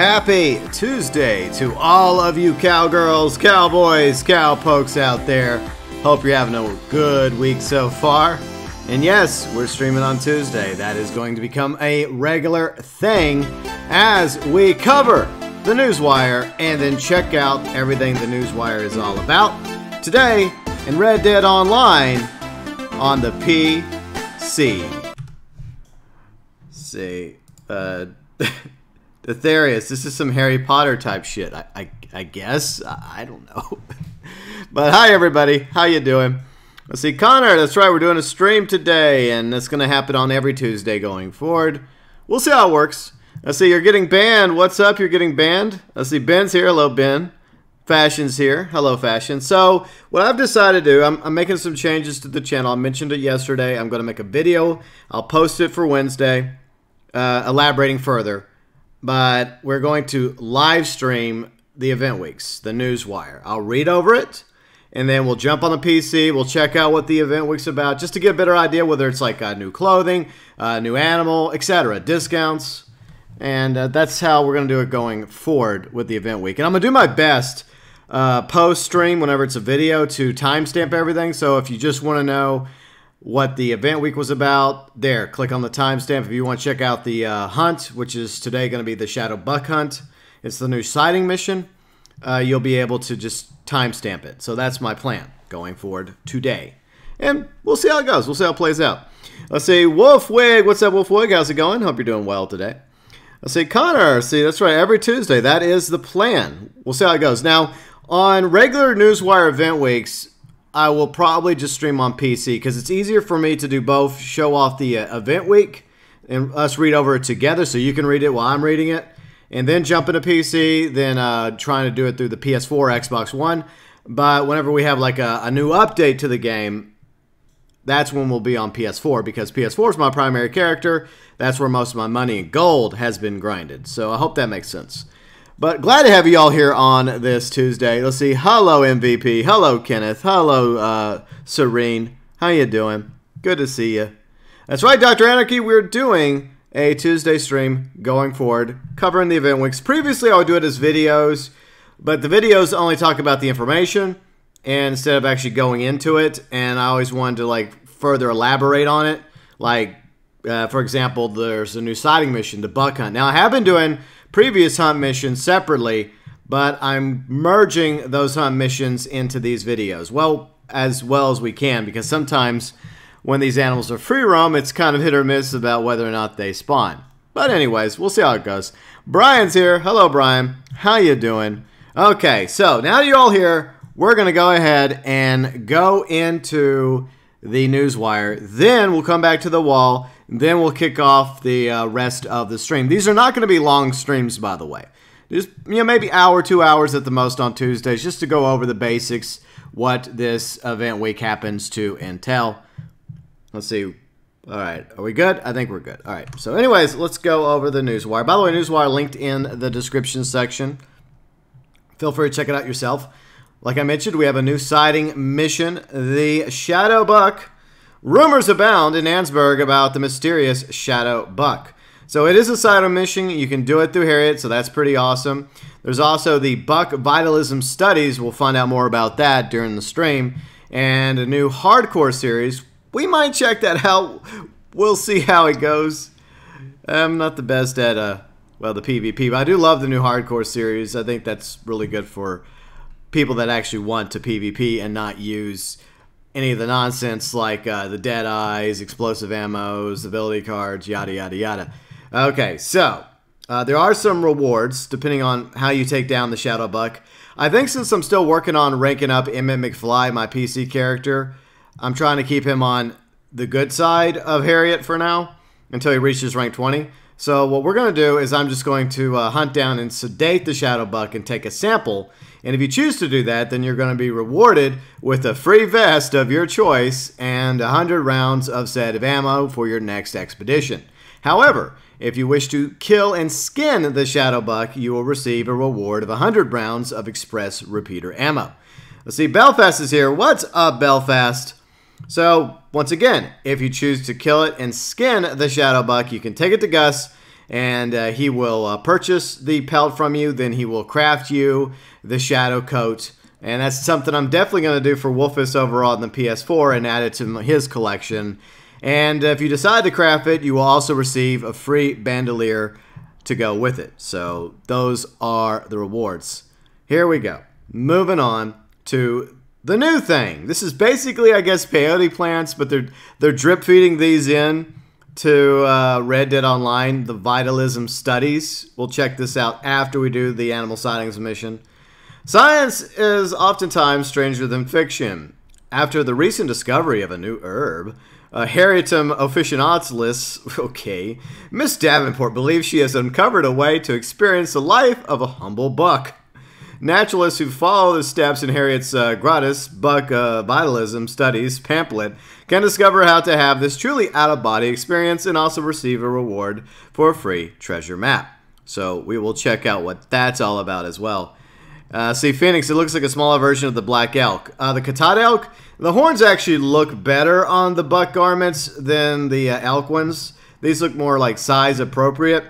Happy Tuesday to all of you cowgirls, cowboys, cowpokes out there. Hope you're having a good week so far. And yes, we're streaming on Tuesday. That is going to become a regular thing as we cover the Newswire and then check out everything the Newswire is all about. Today in Red Dead Online on the PC. See, Aetherius, this is some Harry Potter type shit, I guess. I don't know. But hi everybody, how you doing? Let's see, Connor, that's right, we're doing a stream today, and that's going to happen on every Tuesday going forward. We'll see how it works. Let's see, you're getting banned. What's up, you're getting banned? Let's see, Ben's here. Hello, Ben. Fashion's here. Hello, Fashion. So, what I've decided to do, I'm making some changes to the channel. I mentioned it yesterday. I'm going to make a video. I'll post it for Wednesday, elaborating further. But we're going to live stream the event weeks, the Newswire. I'll read over it, and then we'll jump on the PC. We'll check out what the event week's about, just to get a better idea whether it's like new clothing, new animal, etc., discounts. And that's how we're going to do it going forward with the event week. And I'm going to do my best post-stream, whenever it's a video, to timestamp everything. So if you just want to know what the event week was about, there, click on the timestamp. If you want to check out the hunt, which is today going to be the Shadow Buck hunt, it's the new sighting mission, you'll be able to just timestamp it. So that's my plan going forward today. And we'll see how it goes. We'll see how it plays out. Let's see, Wolfwig. What's up, Wolfwig? How's it going? Hope you're doing well today. Let's see, Connor. See, that's right, every Tuesday. That is the plan. We'll see how it goes. Now, on regular Newswire event weeks, I will probably just stream on PC because it's easier for me to do both, show off the event week and us read over it together so you can read it while I'm reading it, and then jump into PC, then trying to do it through the PS4 or Xbox One. But whenever we have like a new update to the game, that's when we'll be on PS4 because PS4 is my primary character. That's where most of my money and gold has been grinded. So I hope that makes sense. But glad to have you all here on this Tuesday. Let's see. Hello, MVP. Hello, Kenneth. Hello, Serene. How you doing? Good to see you. That's right, Dr. Anarchy. We're doing a Tuesday stream going forward, covering the event weeks. Previously, I would do it as videos, but the videos only talk about the information instead of actually going into it. And I always wanted to like further elaborate on it. Like, for example, there's a new sighting mission, the Buck Hunt. Now, I have been doing previous hunt missions separately, but I'm merging those hunt missions into these videos, well as we can, because sometimes when these animals are free roam, it's kind of hit or miss about whether or not they spawn. But anyways, we'll see how it goes. Brian's here. Hello, Brian. How you doing? Okay, so now you're all here, we're going to go ahead and go into the Newswire. Then we'll come back to the wall. Then we'll kick off the rest of the stream. These are not going to be long streams, by the way. Just, you know, maybe hour, 2 hours at the most on Tuesdays, just to go over the basics, what this event week happens to entail. Let's see. All right. Are we good? I think we're good. All right. So anyways, let's go over the Newswire. By the way, Newswire linked in the description section. Feel free to check it out yourself. Like I mentioned, we have a new sighting mission, the Shadow Buck. Rumors abound in Annesburg about the mysterious Shadow Buck. So it is a sighting mission. You can do it through Harriet, so that's pretty awesome. There's also the Buck Vitalism Studies. We'll find out more about that during the stream. And a new hardcore series. We might check that out. We'll see how it goes. I'm not the best at, well, the PvP, but I do love the new hardcore series. I think that's really good for people that actually want to PvP and not use any of the nonsense like the dead eyes, explosive ammos, ability cards, yada, yada, yada. Okay, so there are some rewards depending on how you take down the Shadow Buck. I think since I'm still working on ranking up Emmett McFly, my PC character, I'm trying to keep him on the good side of Harriet for now until he reaches rank 20. So what we're going to do is I'm just going to hunt down and sedate the Shadow Buck and take a sample. And if you choose to do that, then you're going to be rewarded with a free vest of your choice and 100 rounds of said ammo for your next expedition. However, if you wish to kill and skin the Shadow Buck, you will receive a reward of 100 rounds of express repeater ammo. Let's see, Belfast is here. What's up, Belfast? So, once again, if you choose to kill it and skin the Shadow Buck, you can take it to Gus and he will purchase the pelt from you. Then he will craft you the shadow coat. And that's something I'm definitely going to do for Wolfus overall on the PS4 and add it to his collection. And if you decide to craft it, you will also receive a free bandolier to go with it. So those are the rewards. Here we go. Moving on to the new thing. This is basically, I guess, peyote plants, but they're drip feeding these in to Red Dead Online, the Vitalism Studies. We'll check this out after we do the animal sightings mission. Science is oftentimes stranger than fiction. After the recent discovery of a new herb, Harrietum officinalis, okay, Miss Davenport believes she has uncovered a way to experience the life of a humble buck. Naturalists who follow the steps in Harriet's Gratis Buck Vitalism Studies pamphlet can discover how to have this truly out-of-body experience and also receive a reward for a free treasure map. So we will check out what that's all about as well. See, Phoenix, it looks like a smaller version of the black elk. The Katad elk, the horns actually look better on the buck garments than the elk ones. These look more like size appropriate.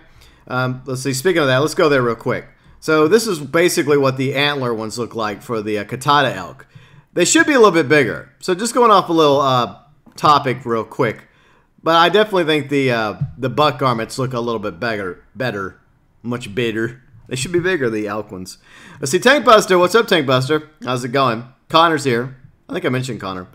Let's see, speaking of that, let's go there real quick. So this is basically what the antler ones look like for the Katad elk. They should be a little bit bigger. So just going off a little topic real quick. But I definitely think the buck garments look a little bit better, much better. They should be bigger, the elk ones. Let's see, Tank Buster. What's up, Tank Buster? How's it going? Connor's here. I think I mentioned Connor.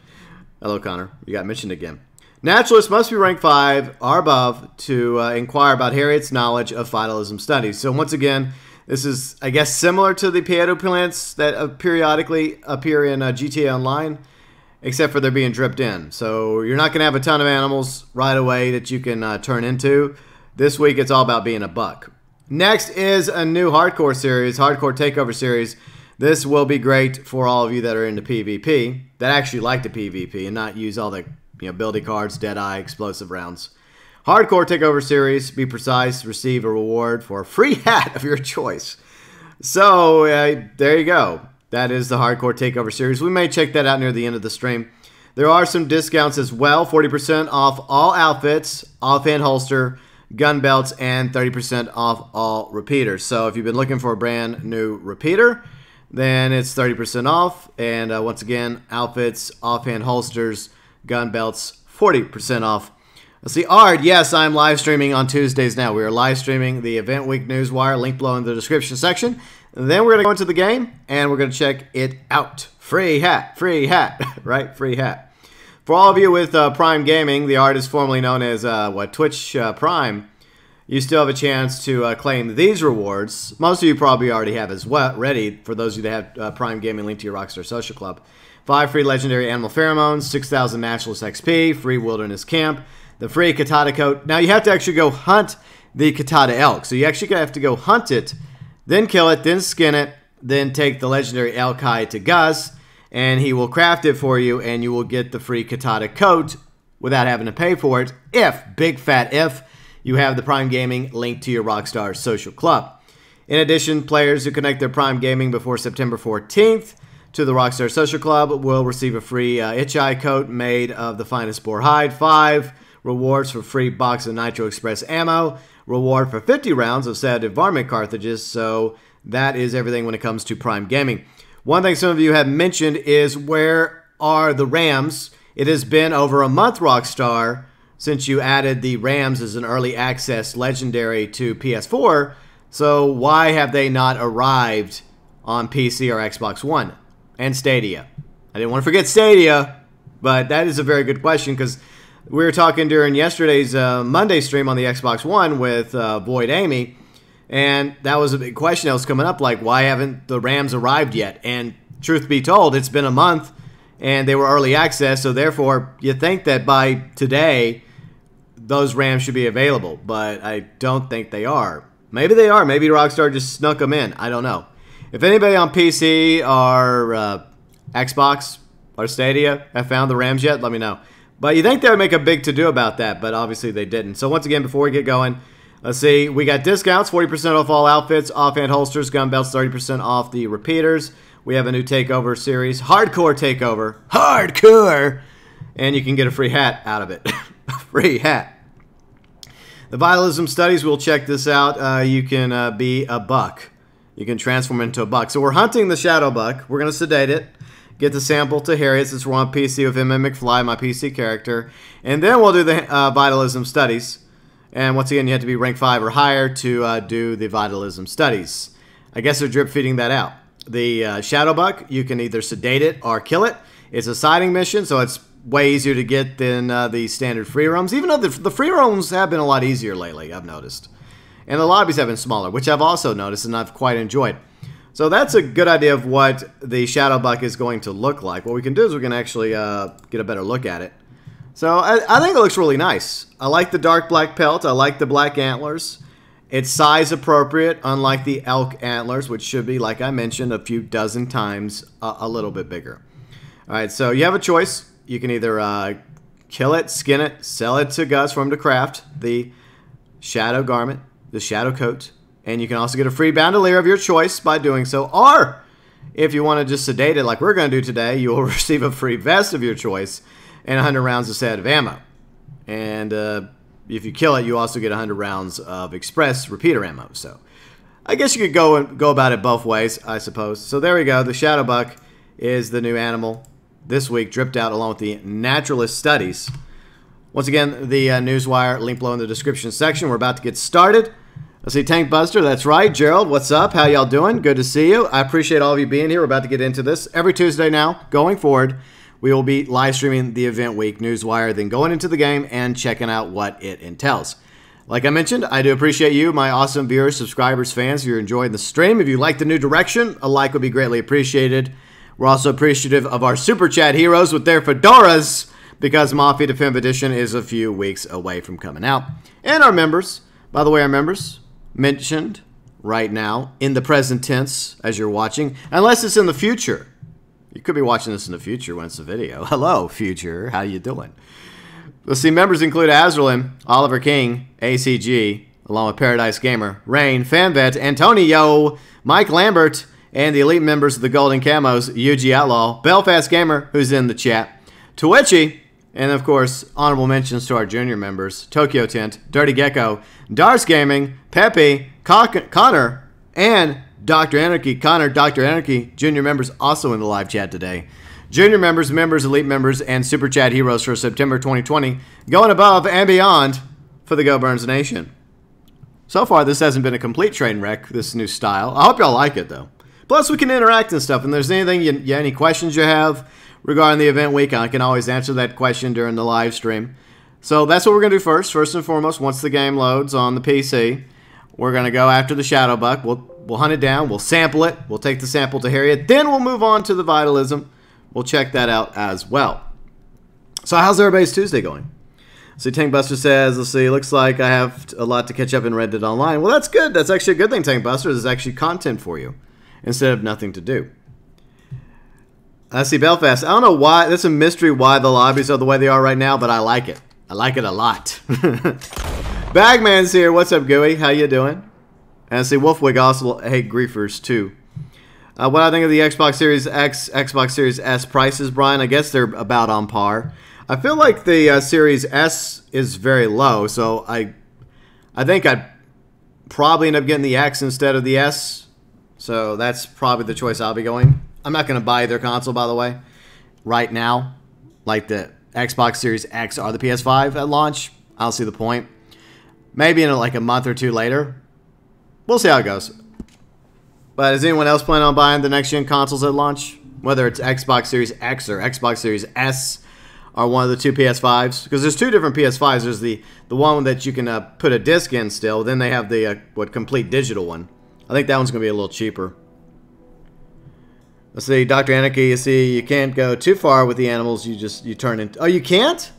Hello, Connor. You got mentioned again. Naturalists must be rank 5 or above to inquire about Harriet's knowledge of vitalism studies. So once again, this is, I guess, similar to the peyote plants that periodically appear in GTA Online, except for they're being dripped in. So you're not going to have a ton of animals right away that you can turn into. This week, it's all about being a buck. Next is a new hardcore series, hardcore takeover series. This will be great for all of you that are into PvP, that actually like the PvP and not use all the ability cards, Deadeye, explosive rounds. Hardcore takeover series, be precise, receive a reward for a free hat of your choice. So there you go. That is the hardcore takeover series. We may check that out near the end of the stream. There are some discounts as well, 40% off all outfits, offhand holster, gun belts, and 30% off all repeaters. So if you've been looking for a brand new repeater, then it's 30% off. And once again, outfits, offhand holsters, gun belts, 40% off. Let's see, Ard, yes, I'm live streaming on Tuesdays now. We are live streaming the Event Week Newswire, link below in the description section. And then we're going to go into the game, and we're going to check it out. Free hat, right? Free hat. For all of you with Prime Gaming, the artist formerly known as Twitch Prime, you still have a chance to claim these rewards. Most of you probably already have as well ready, for those of you that have Prime Gaming linked to your Rockstar Social Club. 5 free legendary animal pheromones, 6,000 naturalist XP, free wilderness camp, the free Katata coat. Now you have to actually go hunt the Katata elk. So you actually have to go hunt it, then kill it, then skin it, then take the legendary elk hide to Gus, and he will craft it for you, and you will get the free Katata coat without having to pay for it if, big fat if, you have the Prime Gaming linked to your Rockstar Social Club. In addition, players who connect their Prime Gaming before September 14th to the Rockstar Social Club will receive a free itch-eye coat made of the finest boar hide, 5 rewards for free box of Nitro Express ammo, reward for 50 rounds of sedative varmint cartridges. So that is everything when it comes to Prime Gaming. One thing some of you have mentioned is, where are the Rams? It has been over a month, Rockstar, since you added the Rams as an early access legendary to PS4. So why have they not arrived on PC or Xbox One and Stadia? I didn't want to forget Stadia, but that is a very good question, because we were talking during yesterday's Monday stream on the Xbox One with Void Amy, and that was a big question that was coming up, like, why haven't the Rams arrived yet? And truth be told, it's been a month, and they were early access, so therefore, you think that by today, those Rams should be available, but I don't think they are. Maybe they are. Maybe Rockstar just snuck them in. I don't know. If anybody on PC or Xbox or Stadia have found the Rams yet, let me know. But you think they would make a big to-do about that, but obviously they didn't. So once again, before we get going, let's see, we got discounts, 40% off all outfits, offhand holsters, gun belts, 30% off the repeaters. We have a new takeover series, hardcore takeover, hardcore, and you can get a free hat out of it. Free hat. The Vitalism Studies, we'll check this out. You can be a buck. You can transform into a buck. So we're hunting the Shadow Buck. We're going to sedate it, get the sample to Harriet since we're on PC with Emmett McFly, my PC character. And then we'll do the Vitalism Studies. And once again, you have to be rank 5 or higher to do the Vitalism Studies. I guess they're drip feeding that out. The Shadow Buck, you can either sedate it or kill it. It's a siding mission, so it's way easier to get than the standard free roams, even though the free roams have been a lot easier lately, I've noticed. And the lobbies have been smaller, which I've also noticed and I've quite enjoyed. So that's a good idea of what the Shadow Buck is going to look like. What we can do is we can actually get a better look at it. So I think it looks really nice. I like the dark black pelt. I like the black antlers. It's size appropriate, unlike the elk antlers, which should be, like I mentioned, a few dozen times a little bit bigger. All right, so you have a choice. You can either kill it, skin it, sell it to Gus for him to craft the shadow garment, the shadow coat, and you can also get a free bandolier of your choice by doing so. Or if you want to just sedate it like we're going to do today, you will receive a free vest of your choice and 100 rounds instead of ammo. And if you kill it, you also get 100 rounds of express repeater ammo. So I guess you could go about it both ways, I suppose. So there we go. The Shadow Buck is the new animal this week, dripped out along with the Naturalist Studies. Once again, the Newswire link below in the description section. We're about to get started. I see Tank Buster. That's right. Gerald, what's up? How y'all doing? Good to see you. I appreciate all of you being here. We're about to get into this. Every Tuesday now, going forward, we will be live streaming the Event Week Newswire, then going into the game and checking out what it entails. Like I mentioned, I do appreciate you, my awesome viewers, subscribers, fans. If you're enjoying the stream, if you like the new direction, a like would be greatly appreciated. We're also appreciative of our Super Chat heroes with their fedoras because Mafia Definitive Edition is a few weeks away from coming out. And our members, by the way, our members mentioned right now in the present tense as you're watching, unless it's in the future. You could be watching this in the future when it's a video. Hello, future. How you doing? Let's see. Members include Azralynn, Oliver K1ng, ACG, along with Paradise Gamer, Rain, FanVet, Antonyo, Mike Lambert, and the elite members of the Golden Camos, Yuji Outlaw, BELFAST GAMER, who's in the chat, Twitchy, and of course, honorable mentions to our junior members, ToykoTent, DIRTY GECKO, Dars Gaming, Pepe, Connor, and Doctor Anarchy. Connor, Doctor Anarchy, junior members also in the live chat today. Junior members, members, elite members, and Super Chat heroes for September 2020, going above and beyond for the Go Burns Nation. So far, this hasn't been a complete train wreck, this new style. I hope y'all like it, though. Plus, we can interact and stuff, and if there's anything, any questions you have regarding the event week, I can always answer that question during the live stream. So that's what we're going to do first. First and foremost, once the game loads on the PC, we're going to go after the Shadow Buck. We'll hunt it down. We'll sample it. We'll take the sample to Harriet. Then we'll move on to the Vitalism. We'll check that out as well. So how's everybody's Tuesday going? So Tankbuster says, let's see, looks like I have a lot to catch up in Red Dead Online. Well, that's good. That's actually a good thing, Tankbuster. There's actually content for you instead of nothing to do. I see Belfast. I don't know why. That's a mystery why the lobbies are the way they are right now, but I like it. I like it a lot. Bagman's here. What's up, Gooey? How you doing? And I see Wolfwig also hate griefers, too. What I think of the Xbox Series X, Xbox Series S prices, Brian, I guess they're about on par. I feel like the Series S is very low, so I think I'd probably end up getting the X instead of the S. So that's probably the choice I'll be going. I'm not going to buy their console, by the way, right now. Like the Xbox Series X or the PS5 at launch, I'll see the point. Maybe in like a month or two later. We'll see how it goes. But is anyone else planning on buying the next-gen consoles at launch? Whether it's Xbox Series X or Xbox Series S or one of the two PS5s. Because there's two different PS5s. There's the one that you can put a disc in still. Then they have the complete digital one. I think that one's going to be a little cheaper. Let's see. Dr. Anarchy, you see, you can't go too far with the animals. You turn into... Oh, you can't?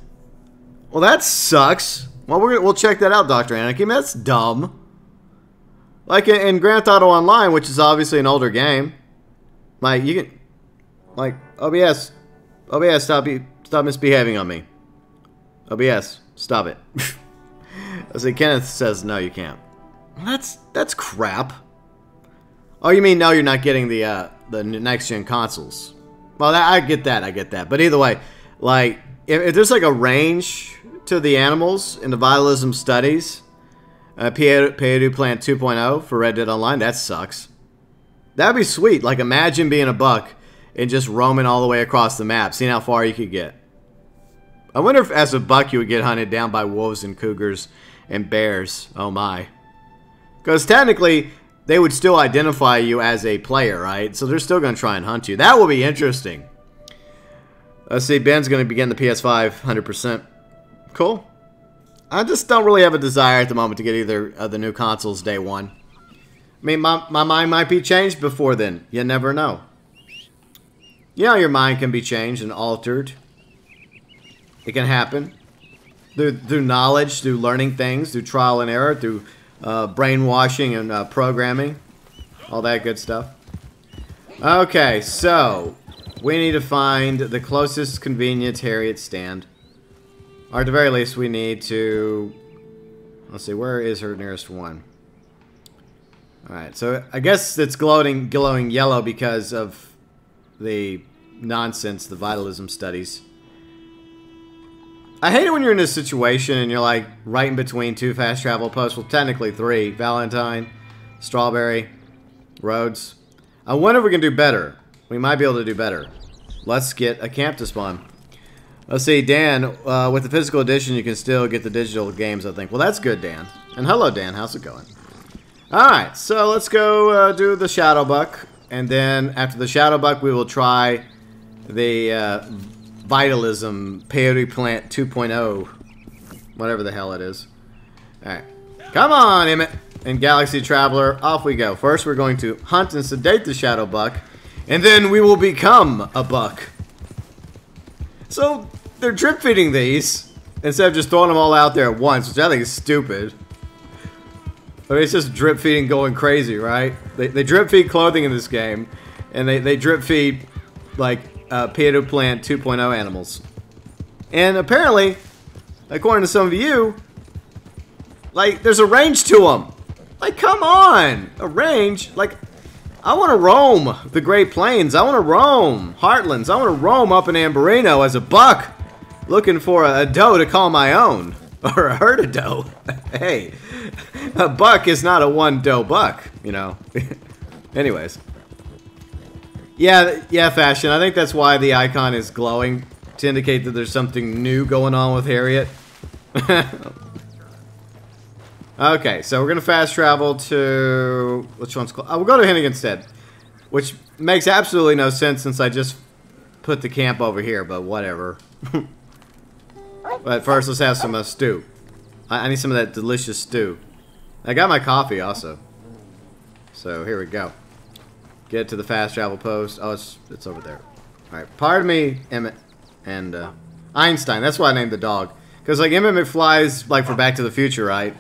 Well, that sucks. Well, we'll check that out, Dr. Anarchy. Man, that's dumb. Like in Grand Theft Auto Online, which is obviously an older game, like you can, like OBS, stop misbehaving on me. OBS, stop it. I see Kenneth says no, you can't. That's crap. Oh, you mean no, you're not getting the next gen consoles? Well, I get that. But either way, like if there's like a range to the animals in the Vitalism Studies. Peru Plant 2.0 for Red Dead Online. That sucks. That'd be sweet. Like, imagine being a buck and just roaming all the way across the map, seeing how far you could get. I wonder if as a buck you would get hunted down by wolves and cougars and bears. Oh my. Because technically, they would still identify you as a player, right? So they're still going to try and hunt you. That will be interesting. Let's see, Ben's going to be getting the PS5 100%. Cool. I just don't really have a desire at the moment to get either of the new consoles day one. I mean, my mind might be changed before then. You never know. You know, your mind can be changed and altered. It can happen. Through knowledge, through learning things, through trial and error, through brainwashing and programming. All that good stuff. Okay, so we need to find the closest convenient Harriet stand. Or at the very least, we need to... Let's see, where is her nearest one? Alright, so I guess it's glowing yellow because of the nonsense, the Vitalism Studies. I hate it when you're in a situation and you're like right in between two fast travel posts. Well, technically three. Valentine, Strawberry, Rhodes. I wonder if we can do better. We might be able to do better. Let's get a camp to spawn. Let's see, Dan, with the physical edition, you can still get the digital games, I think. Well, that's good, Dan. And hello, Dan. How's it going? All right, so let's go do the Shadow Buck. And then after the Shadow Buck, we will try the Vitalism Peyote Plant 2.0. Whatever the hell it is. All right. Come on, Emmett and Galaxy Traveler. Off we go. First, we're going to hunt and sedate the Shadow Buck. And then we will become a buck. So, they're drip feeding these instead of just throwing them all out there at once, which I think is stupid. I mean, it's just drip feeding going crazy, right? They drip feed clothing in this game, and they drip feed, like, Peyote Plant 2.0 animals. And apparently, according to some of you, like, there's a range to them. Like, come on! A range? Like, I want to roam the Great Plains. I want to roam Heartlands. I want to roam up in Ambarino as a buck looking for a doe to call my own. Or a herd of doe. Hey, a buck is not a one doe buck, you know. Anyways. Yeah, Fashion. I think that's why the icon is glowing, to indicate that there's something new going on with Harriet. Okay, so we're going to fast travel to... Which one's close? We'll go to Hennig instead. Which makes absolutely no sense since I just put the camp over here, but whatever. But first, let's have some stew. I need some of that delicious stew. I got my coffee also. So, here we go. Get to the fast travel post. Oh, it's over there. Alright, pardon me, Emmett and Einstein. That's why I named the dog. Because, like, Emmett McFly's, like, for Back to the Future, right?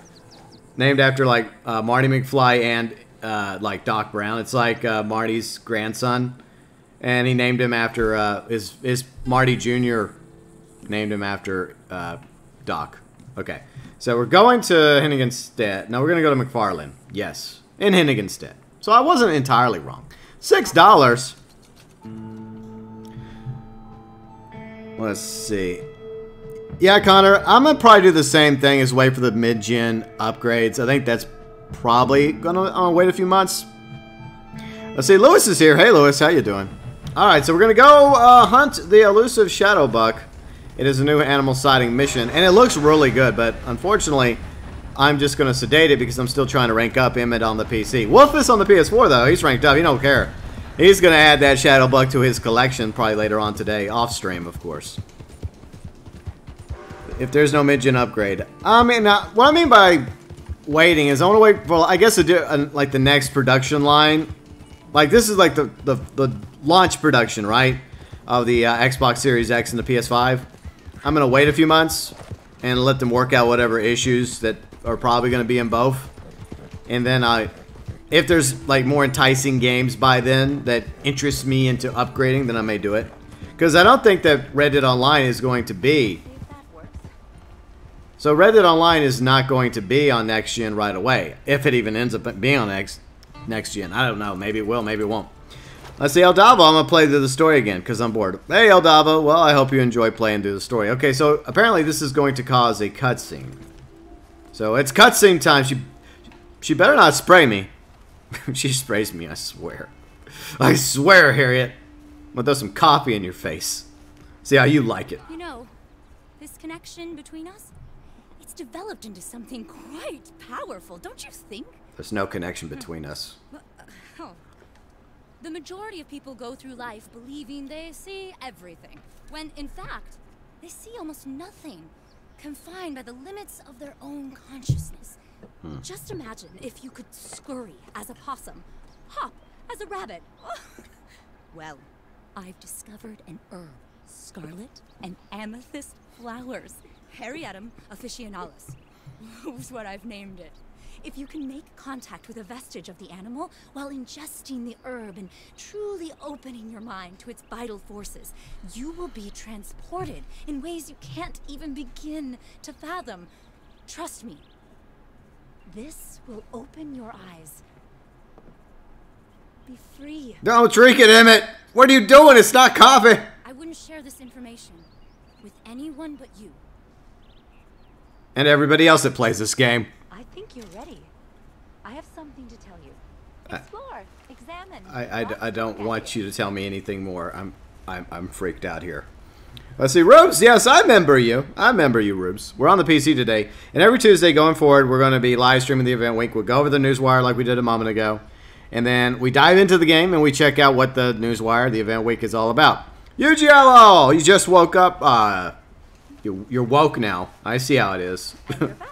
Named after, like, Marty McFly and, like, Doc Brown. It's, like, Marty's grandson. And he named him after, his Marty Jr. named him after, Doc. Okay. So we're going to Henniganstead. No, we're going to go to McFarlane. Yes. In Henniganstead. So I wasn't entirely wrong. $6. Let's see. Yeah, Connor, I'm going to probably do the same thing as wait for the mid-gen upgrades. I think that's probably going to wait a few months. Let's see, Lewis is here. Hey, Lewis, how you doing? All right, so we're going to go hunt the elusive Shadow Buck. It is a new animal sighting mission, and it looks really good, but unfortunately, I'm just going to sedate it because I'm still trying to rank up Emmett on the PC. Wolf is on the PS4, though. He's ranked up. He don't care. He's going to add that Shadow Buck to his collection probably later on today, off stream, of course. If there's no mid-gen upgrade. I mean, what I mean by waiting is I want to wait for, I guess, like the next production line. Like, this is like the launch production, right? Of the Xbox Series X and the PS5. I'm going to wait a few months and let them work out whatever issues that are probably going to be in both. And then if there's, like, more enticing games by then that interest me into upgrading, then I may do it. Because I don't think that Red Dead Online is going to be... So Red Dead Online is not going to be on next gen right away, if it even ends up being on next gen. I don't know. Maybe it will. Maybe it won't. Let's see, El Davo. I'm gonna play through the story again because I'm bored. Hey, El Davo. Well, I hope you enjoy playing through the story. Okay, so apparently this is going to cause a cutscene. So it's cutscene time. She better not spray me. She sprays me, I swear. I swear, Harriet. I'm gonna throw some coffee in your face. See how you like it. You know, this connection between us, it's developed into something quite powerful, don't you think? There's no connection between us. The majority of people go through life believing they see everything, when in fact, they see almost nothing, confined by the limits of their own consciousness. Just imagine if you could scurry as a possum, hop as a rabbit. Well, I've discovered an herb, scarlet and amethyst flowers, Harrietum officinalis. That's what I've named it. If you can make contact with a vestige of the animal while ingesting the herb and truly opening your mind to its vital forces, you will be transported in ways you can't even begin to fathom. Trust me, this will open your eyes. Be free. Don't drink it, Emmett! What are you doing? It's not coffee! I wouldn't share this information with anyone but you. And everybody else that plays this game. I think you're ready. I have something to tell you. Explore, examine. I don't want you to tell me anything more. I'm freaked out here. Let's see, Rubes. Yes, I remember you. I remember you, Rubes. We're on the PC today, and every Tuesday going forward, we're going to be live streaming the event. We'll go over the newswire like we did a moment ago, and then we dive into the game and we check out what the newswire, the event week, is all about. UGLO, you just woke up. You're woke now. I see how it is. You're back.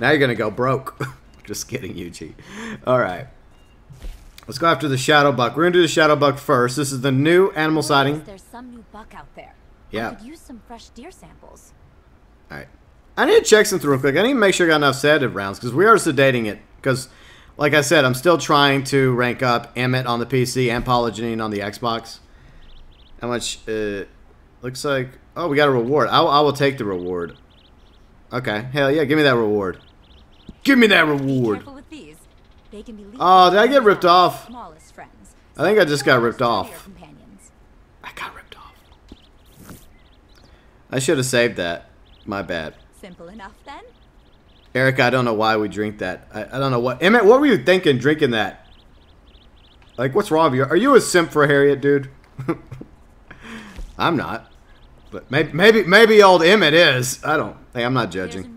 Now you're gonna go broke. Just kidding, Yuji. All right, let's go after the Shadow Buck. We're gonna do the Shadow Buck first. This is the new animal sighting. There's some new buck out there. Yeah. I could use some fresh deer samples. All right, I need to check something real quick. I need to make sure I got enough sedative rounds because we are sedating it. Because, like I said, I'm still trying to rank up Emmett on the PC and Polygenine on the Xbox. How much? Looks like. Oh, we got a reward. I will take the reward. Okay. Hell yeah, give me that reward. Give me that reward. Oh, did I get ripped off? I think I just got ripped off. I got ripped off. I should have saved that. My bad. Simple enough then. Erica, I don't know why we drink that. I don't know what. Emmett, what were you thinking drinking that? Like, what's wrong with you? Are you a simp for Harriet, dude? I'm not. But maybe old Emmett is. I don't. Hey, I'm not judging.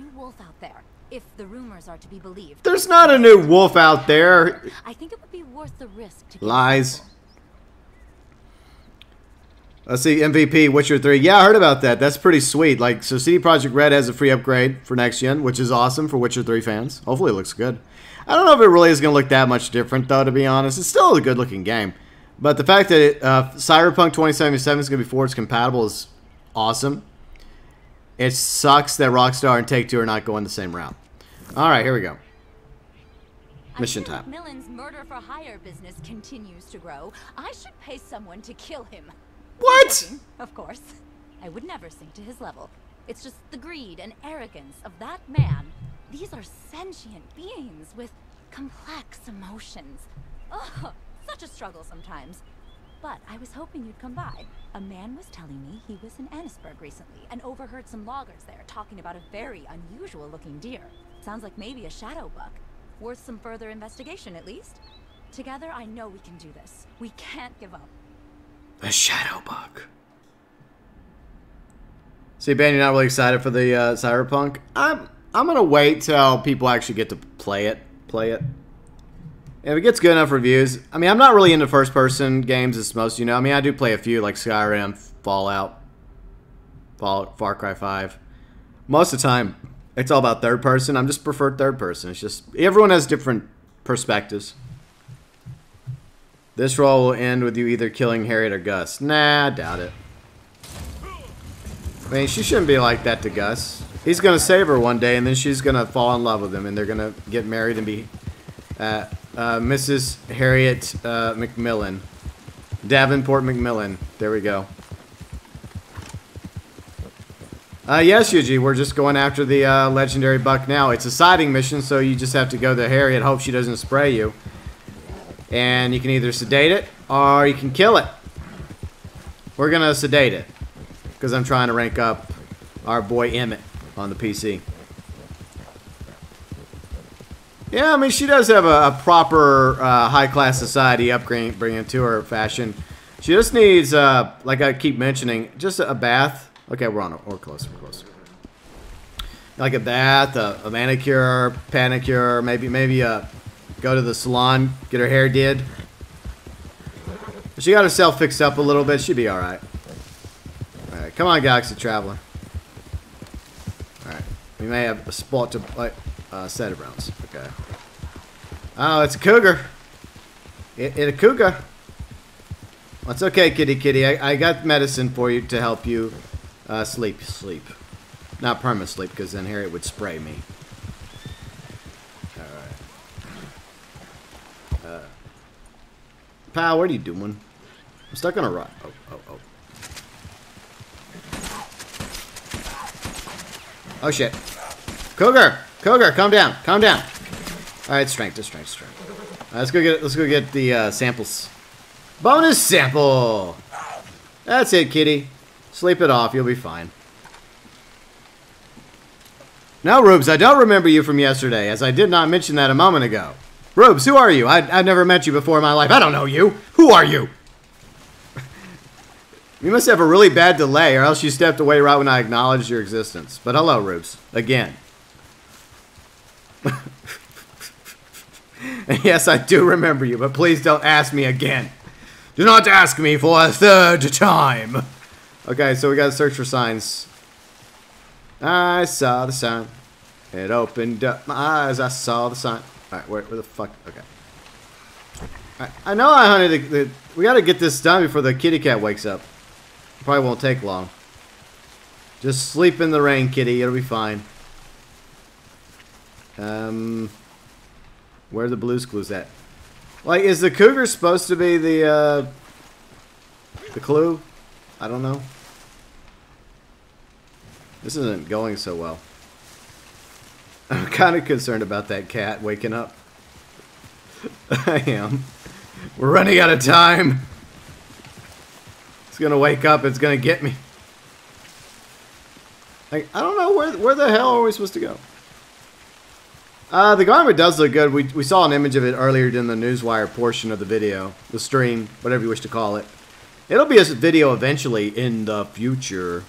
If the rumors are to be believed. There's not a new wolf out there. I think it would be worth the risk to lies. Let's see, MVP, Witcher 3. Yeah, I heard about that. That's pretty sweet. Like, so CD Projekt Red has a free upgrade for next gen, which is awesome for Witcher 3 fans. Hopefully it looks good. I don't know if it really is going to look that much different, though, to be honest. It's still a good-looking game. But the fact that Cyberpunk 2077 is going to be forwards compatible is awesome. It sucks that Rockstar and Take Two are not going the same route. All right, here we go. Mission time. Millen's murder for hire business continues to grow. I should pay someone to kill him. What? Joking, of course. I would never sink to his level. It's just the greed and arrogance of that man. These are sentient beings with complex emotions. Oh, such a struggle sometimes. But I was hoping you'd come by. A man was telling me he was in Annesburg recently and overheard some loggers there talking about a very unusual looking deer. Sounds like maybe a shadow buck. Worth some further investigation, at least. Together, I know we can do this. We can't give up. A shadow buck. See, Ben, you're not really excited for the Cyberpunk? I'm gonna wait till people actually get to play it. If it gets good enough reviews, I mean, I'm not really into first-person games as most, you know. I mean, I do play a few, like Skyrim, Fallout, Far Cry 5. Most of the time, it's all about third-person. I just prefer third-person. It's just, everyone has different perspectives. This role will end with you either killing Harriet or Gus. Nah, I doubt it. I mean, she shouldn't be like that to Gus. He's going to save her one day, and then she's going to fall in love with him, and they're going to get married and be... Mrs. Harriet Davenport McMillan. There we go. Yes, Yuji, we're just going after the legendary buck now. It's a sighting mission, so you just have to go to Harriet, hope she doesn't spray you. And you can either sedate it, or you can kill it. We're going to sedate it, because I'm trying to rank up our boy Emmett on the PC. Yeah, I mean, she does have a proper high-class society upgrade, bring it to her fashion. She just needs, like I keep mentioning, just a bath. Okay, we're on. We're close. We're close. Like a bath, a manicure, panicure, maybe go to the salon, get her hair did. If she got herself fixed up a little bit, she'd be all right. All right, come on, Galaxy Traveler. All right, we may have a spot to like set of rounds. Okay. Oh, it's a cougar. It's a cougar. That's okay, kitty, kitty. I got medicine for you to help you sleep. Not permanent sleep, because then Harriet would spray me. Alright. Pal, what are you doing? I'm stuck on a rock. Oh, oh, oh. Oh, shit. Cougar! Cougar, calm down. Calm down. Alright, strength. Right, let's go get the samples. Bonus sample! That's it, kitty. Sleep it off. You'll be fine. Now, Rubes, I don't remember you from yesterday, as I did not mention that a moment ago. Rubes, who are you? I've never met you before in my life. I don't know you. Who are you? You must have a really bad delay, or else you stepped away right when I acknowledged your existence. But hello, Rubes. Again. And yes, I do remember you, but please don't ask me again. Do not ask me for a third time. Okay, so we gotta search for signs. I saw the sign. It opened up my eyes. I saw the sign. Alright, where the fuck? Okay. Alright, I know I hunted the... We gotta get this done before the kitty cat wakes up. Probably won't take long. Just sleep in the rain, kitty. It'll be fine. Where are the Blue's Clues at? Like, is the cougar supposed to be the clue? I don't know. This isn't going so well. I'm kind of concerned about that cat waking up. I am. We're running out of time. It's gonna wake up. It's gonna get me. Like, I don't know where the hell are we supposed to go? The garment does look good. We saw an image of it earlier in the newswire portion of the video, the stream, whatever you wish to call it. It'll be a video eventually in the future.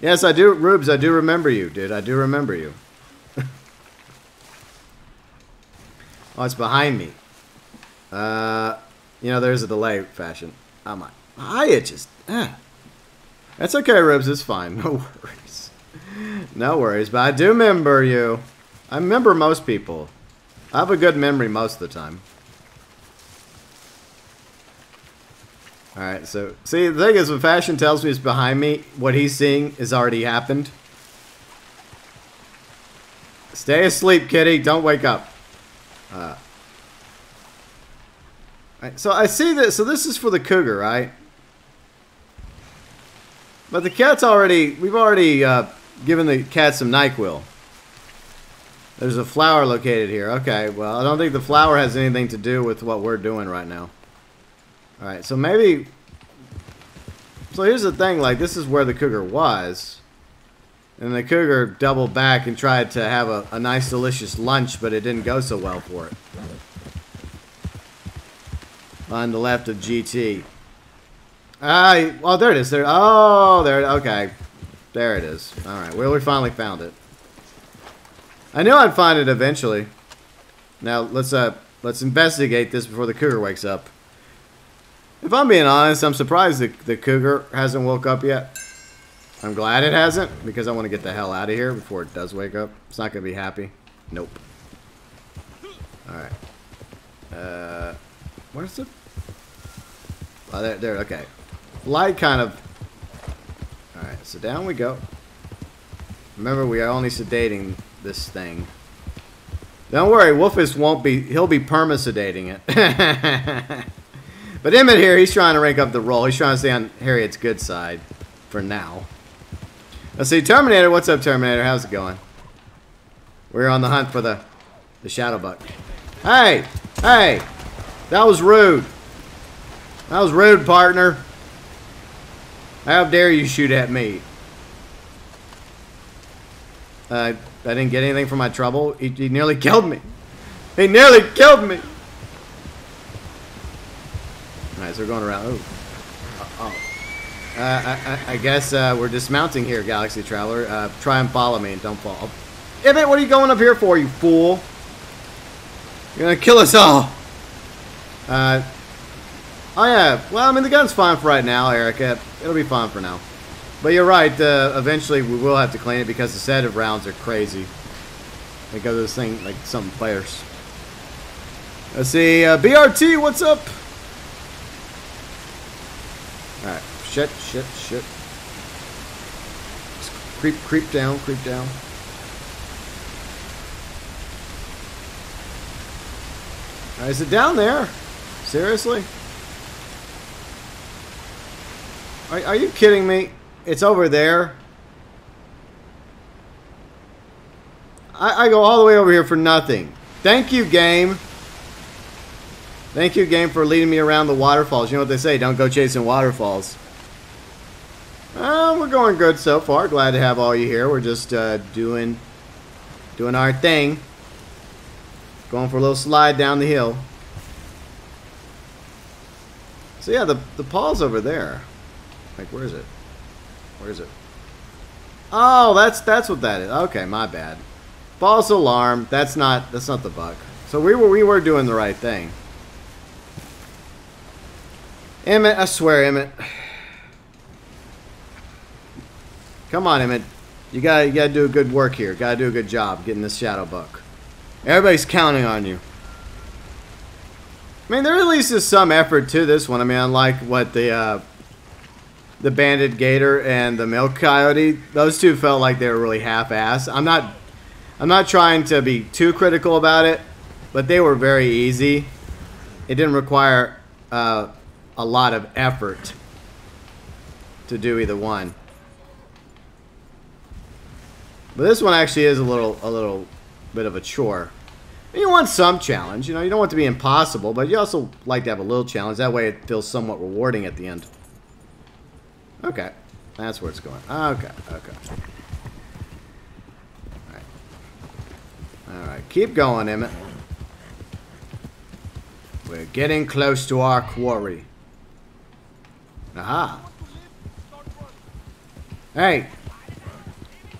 Yes, I do, Rubes. I do remember you, dude. I do remember you. Oh, it's behind me. You know, there's a delay fashion. Oh my, it just. That's okay, Rubes. It's fine. No worries. No worries. But I do remember you. I remember most people. I have a good memory most of the time. Alright, so, see, the thing is, when Fashion tells me it's behind me, what he's seeing has already happened. Stay asleep, kitty. Don't wake up. Right, so, I see this. So, this is for the cougar, right? But the cat's already... We've already given the cat some NyQuil. There's a flower located here. Okay, well, I don't think the flower has anything to do with what we're doing right now. Alright, so maybe... So here's the thing, like, this is where the cougar was. And the cougar doubled back and tried to have a nice, delicious lunch, but it didn't go so well for it. On the left of GT. Oh, there it is. There. Oh, there it is. Okay. There it is. Alright, well, we finally found it. I knew I'd find it eventually. Now let's investigate this before the cougar wakes up. If I'm being honest, I'm surprised the cougar hasn't woke up yet. I'm glad it hasn't, because I want to get the hell out of here before it does wake up. It's not gonna be happy. Nope. All right. Where's the? Oh, there. Okay. Light kind of. All right. So down we go. Remember, we are only sedating this thing. Don't worry, Wolfus won't be, he'll be perma-sedating it. But Emmett here, he's trying to rank up the role. He's trying to stay on Harriet's good side for now. Let's see, Terminator, what's up, Terminator? How's it going? We're on the hunt for the Shadow Buck. Hey, that was rude. That was rude, partner. How dare you shoot at me? I didn't get anything for my trouble. He nearly killed me. He nearly killed me. Alright, so we're going around. Ooh. Oh. I guess we're dismounting here, Galaxy Traveler. Try and follow me and don't fall. Emmett, what are you going up here for, you fool? You're gonna kill us all. Oh yeah, well, I mean, the gun's fine for right now, Erica. It'll be fine for now. But you're right, eventually we will have to clean it because the set of rounds are crazy. They go to this thing like something fierce. Let's see, BRT, what's up? Alright, shit, shit, shit. Just creep down, creep down. Alright, is it down there? Seriously? Are you kidding me? It's over there. I go all the way over here for nothing. Thank you, game. Thank you, game, for leading me around the waterfalls. You know what they say, don't go chasing waterfalls. We're going good so far. Glad to have all you here. We're just doing our thing. Going for a little slide down the hill. So yeah, the pall's over there. Like, where is it? Where is it? Oh, that's what that is. Okay, my bad. False alarm. That's not the bug. So we were doing the right thing. Emmett, I swear, Emmett. Come on, Emmett. You gotta do a good work here. Gotta do a good job getting this Shadow Buck. Everybody's counting on you. I mean, there at least is some effort to this one. I mean, unlike what the banded gator and the milk coyote, those two felt like they were really half-assed. I'm not trying to be too critical about it, but they were very easy. It didn't require a lot of effort to do either one. But this one actually is a little bit of a chore. And you want some challenge, you know. You don't want it to be impossible, but you also like to have a little challenge. That way, it feels somewhat rewarding at the end. Okay, that's where it's going. Okay, okay. All right, keep going, Emmett. We're getting close to our quarry. Aha. Hey,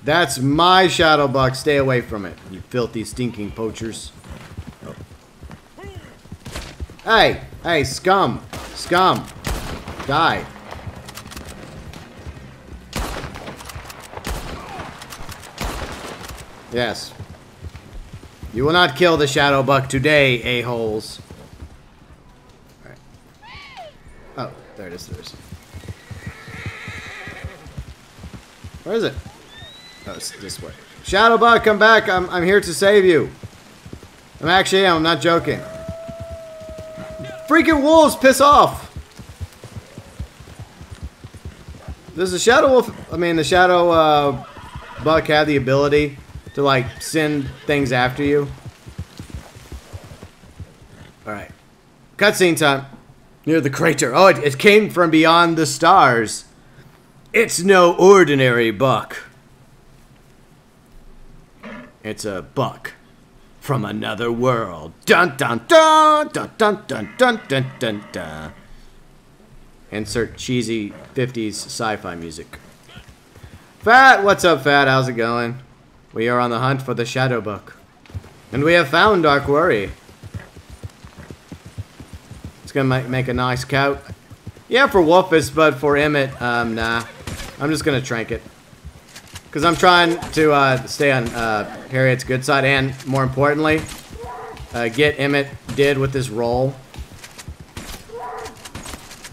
that's my Shadow Buck. Stay away from it, you filthy, stinking poachers. Hey, hey, scum, scum, die. Yes. You will not kill the Shadow Buck today, a-holes. Alright. Oh, there it is, there it is. Where is it? Oh, it's this way. Shadow Buck, come back. I'm here to save you. I'm not joking. Freaking wolves, piss off! Does the Shadow Wolf, I mean, the Shadow Buck have the ability to, like, send things after you? Alright. Cutscene time. Near the crater. Oh, it came from beyond the stars. It's no ordinary buck. It's a buck from another world. Dun dun dun dun dun dun dun dun dun dun. Insert cheesy 50s sci-fi music. Fat, what's up, Fat? How's it going? We are on the hunt for the Shadow Buck, and we have found our quarry. It's gonna make a nice coat. Yeah, for Wolfus, but for Emmett, nah. I'm just gonna trank it, cause I'm trying to stay on Harriet's good side, and more importantly, get Emmett did with this roll.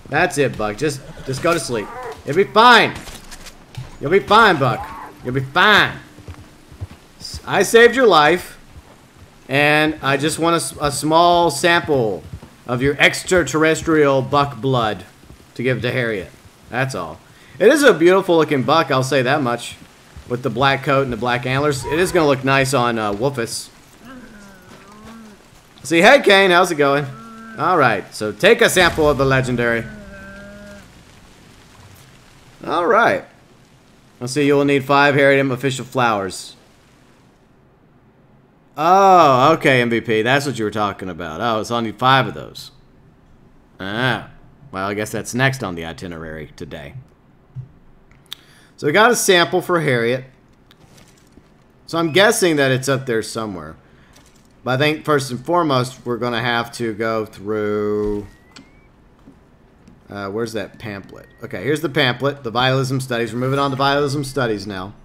That's it, Buck. Just go to sleep. You'll be fine. You'll be fine, Buck. You'll be fine. I saved your life, and I just want a small sample of your extraterrestrial buck blood to give to Harriet. That's all. It is a beautiful looking buck, I'll say that much, with the black coat and the black antlers. It is going to look nice on Wolfus. See, hey, Kane, how's it going? All right, so take a sample of the legendary. All right. Let's see, you will need 5 Harrietum official flowers. Oh, okay, MVP. That's what you were talking about. Oh, it's only 5 of those. Ah. Well, I guess that's next on the itinerary today. So we got a sample for Harriet. So I'm guessing that it's up there somewhere. But I think first and foremost, we're going to have to go through... where's that pamphlet? Okay, here's the pamphlet, the Vitalism Studies. We're moving on to Vitalism Studies now.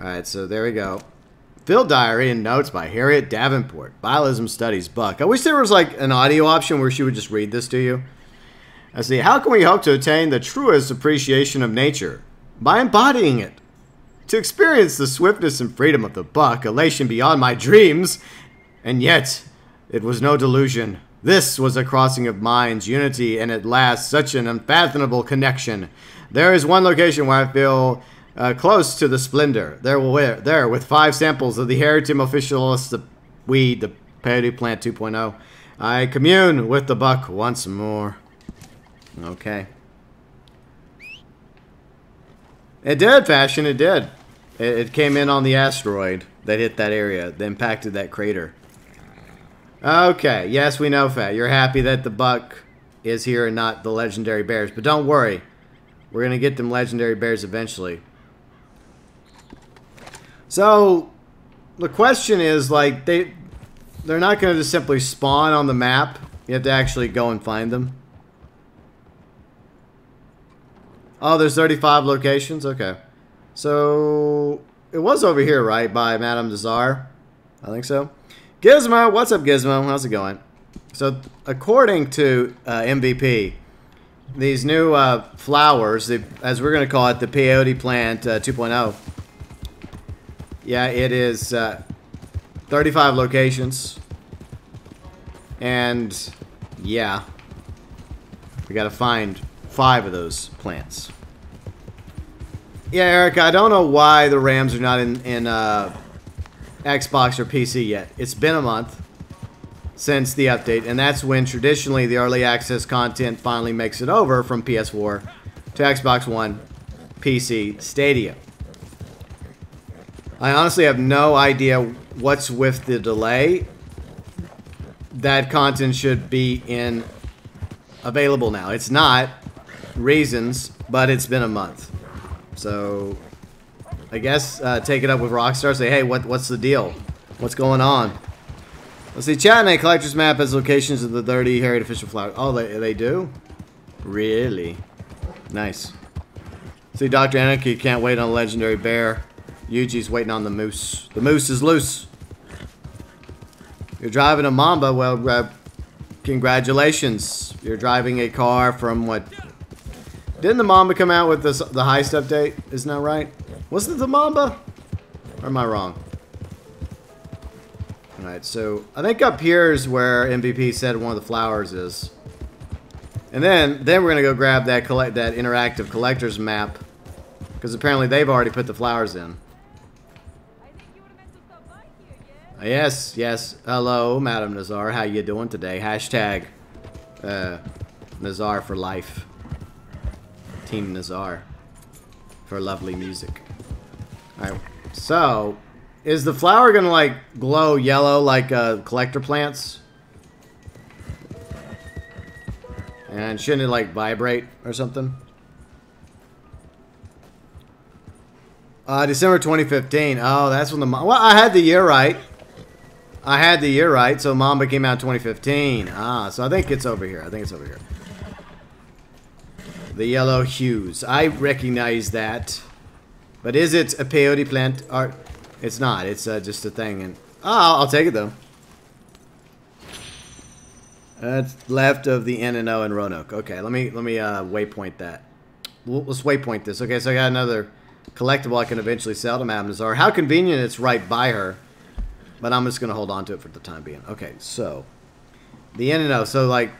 All right, so there we go. Field Diary and Notes by Harriet Davenport. Vitalism Studies, Buck. I wish there was like an audio option where she would just read this to you. I see. How can we hope to attain the truest appreciation of nature? By embodying it. To experience the swiftness and freedom of the buck, elation beyond my dreams. And yet, it was no delusion. This was a crossing of minds, unity, and at last such an unfathomable connection. There is one location where I feel close to the splendor. There, with 5 samples of the Harrietum officinalis, the weed, the peyote plant 2.0, I commune with the buck once more. Okay. It did, Fashion, it did. It came in on the asteroid that hit that area, that impacted that crater. Okay, yes, we know, Fat. You're happy that the buck is here and not the legendary bears. But don't worry. We're going to get them legendary bears eventually. So, the question is, like, they're not going to just simply spawn on the map. You have to actually go and find them. Oh, there's 35 locations? Okay. So, it was over here, right? By Madame Nazar? I think so. Gizmo! What's up, Gizmo? How's it going? So, according to MVP, these new flowers, as we're going to call it, the peyote plant 2.0. Yeah, it is 35 locations. And, yeah. We got to find 5 of those plants. Yeah, Erica, I don't know why the Rams are not in Xbox or PC yet. It's been a month since the update, and that's when traditionally the early access content finally makes it over from PS4 to Xbox One, PC, Stadia. I honestly have no idea what's with the delay. That content should be available now. It's not. Reasons, but it's been a month, so I guess take it up with Rockstar. Say, hey, what's the deal? What's going on? Let's see. Chat and a collector's map has locations of the 30 Harriet official flowers. Oh, they do? Really? Nice. See, Doctor Anarchy can't wait on a legendary bear. Yuji's waiting on the moose. The moose is loose. You're driving a Mamba. Well, congratulations. You're driving a car from what? Didn't the Mamba come out with the heist update? Isn't that right? Wasn't it the Mamba? Or am I wrong? Alright, so I think up here is where MVP said one of the flowers is. And then we're going to go grab that interactive collector's map. Because apparently they've already put the flowers in. I think you would've meant to stop by here, yeah? Yes. Hello, Madame Nazar. How you doing today? Hashtag Nazar for life. Team Nazar for lovely music. Alright, so is the flower gonna like glow yellow like collector plants? And shouldn't it like vibrate or something? December 2015. Oh, that's when the Mamba. Well, I had the year right. So Mamba came out in 2015. Ah, so I think it's over here. The yellow hues. I recognize that. But is it a peyote plant? Or it's not. It's just a thing. And oh, I'll take it, though. That's left of the N and O in Roanoke. Okay, let me waypoint that. Let's waypoint this. Okay, so I got another collectible I can eventually sell to Madame Nazar. How convenient it's right by her. But I'm just going to hold on to it for the time being. Okay, so the N and O. So, like,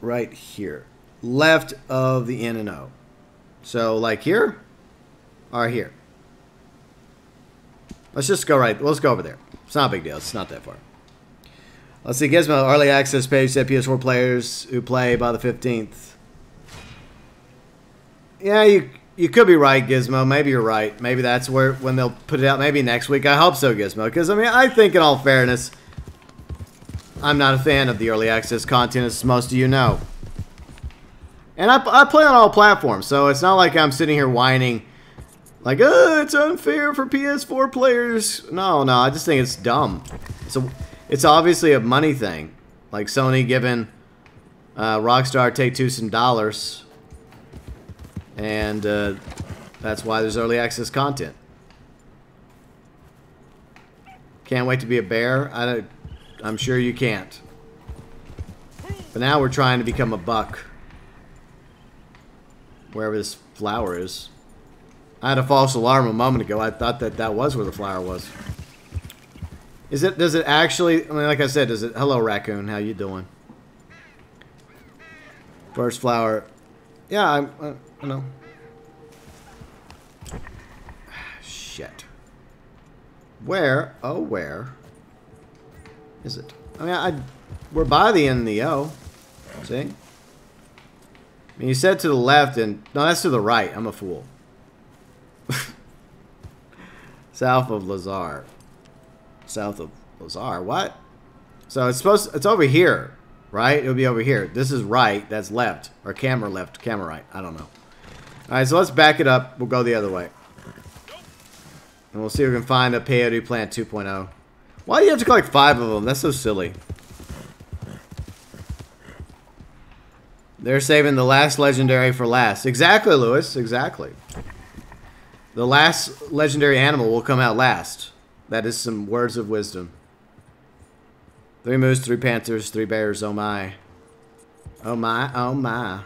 right here. Left of the N and O. So, like here or here. Let's just go right. Let's go over there. It's not a big deal. It's not that far. Let's see. Gizmo early access page said PS4 players who play by the 15th. Yeah, You could be right, Gizmo. Maybe you're right. Maybe that's where when they'll put it out. Maybe next week. I hope so, Gizmo. Because, I mean, I think in all fairness, I'm not a fan of the early access content, as most of you know. And I play on all platforms, so it's not like I'm sitting here whining like, oh, it's unfair for PS4 players. No, no, I just think it's dumb. So it's obviously a money thing. Like Sony giving Rockstar Take Two some dollars. And that's why there's early access content. Can't wait to be a bear. I'm sure you can't. But now we're trying to become a buck. Wherever this flower is. I had a false alarm a moment ago. I thought that that was where the flower was. Is it, does it actually, I mean, like I said, does it, hello raccoon, how you doing? First flower. Yeah, I know. Shit. Where, oh where is it? I mean, we're by the end of the O. See? I mean, you said to the left and... No, that's to the right. I'm a fool. South of Lazar. South of Lazar? What? So it's supposed to, it's over here, right? It'll be over here. This is right. That's left. Or camera left. Camera right. I don't know. Alright, so let's back it up. We'll go the other way. And we'll see if we can find a peyote plant 2.0. Why do you have to collect 5 of them? That's so silly. They're saving the last legendary for last. Exactly, Lewis. Exactly. The last legendary animal will come out last. That is some words of wisdom. 3 moose, 3 panthers, 3 bears. Oh my. Oh my. Oh my.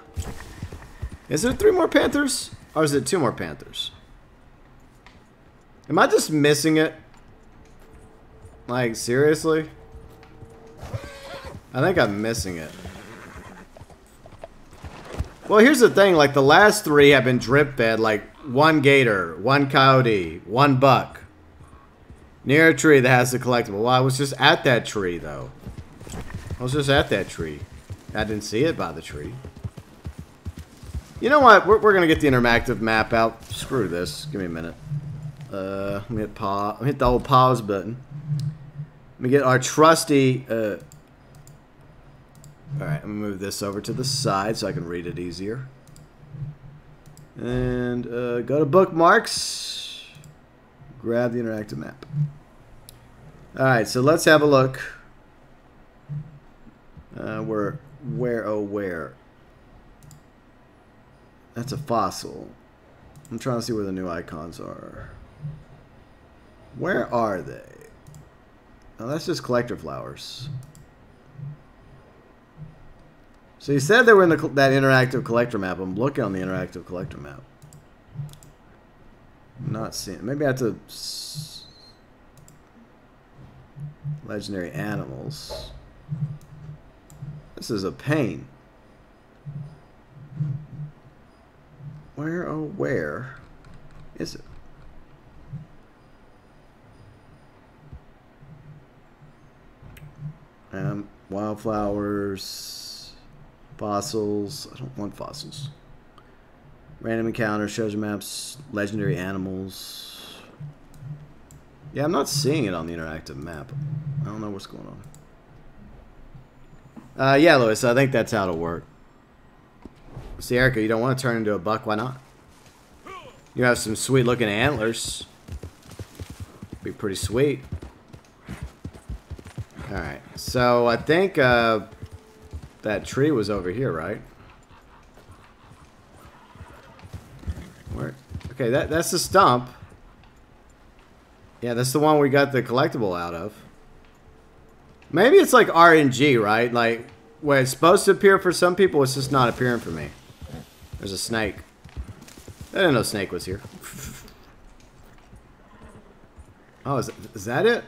Is there 3 more panthers? Or is it 2 more panthers? Am I just missing it? Like, seriously? I think I'm missing it. Well, here's the thing, like, the last 3 have been drip-fed, like, 1 gator, 1 coyote, 1 buck. Near a tree that has the collectible. Well, I was just at that tree, though. I was just at that tree. I didn't see it by the tree. You know what? We're gonna get the interactive map out. Screw this. Give me a minute. Let me hit pause. Let me hit the old pause button. Let me get our trusty, Alright, I'm gonna move this over to the side so I can read it easier. And go to bookmarks. Grab the interactive map. Alright, so let's have a look. Where, oh, where? That's a fossil. I'm trying to see where the new icons are. Where are they? Oh, that's just collector flowers. So you said they were in that interactive collector map. I'm looking on the interactive collector map. I'm not seeing it. Maybe I have to... Legendary animals. This is a pain. Where, oh, where is it? Wildflowers... Fossils. I don't want fossils. Random encounter, shows maps, legendary animals. Yeah, I'm not seeing it on the interactive map. I don't know what's going on. Yeah, Lewis, I think that's how it'll work. See, Erica, you don't want to turn into a buck. Why not? You have some sweet looking antlers. Be pretty sweet. Alright, so I think, that tree was over here, right? Where? Okay, that's the stump. Yeah, that's the one we got the collectible out of. Maybe it's like RNG, right? Like, where it's supposed to appear for some people, it's just not appearing for me. There's a snake. I didn't know snake was here. Oh, is that it?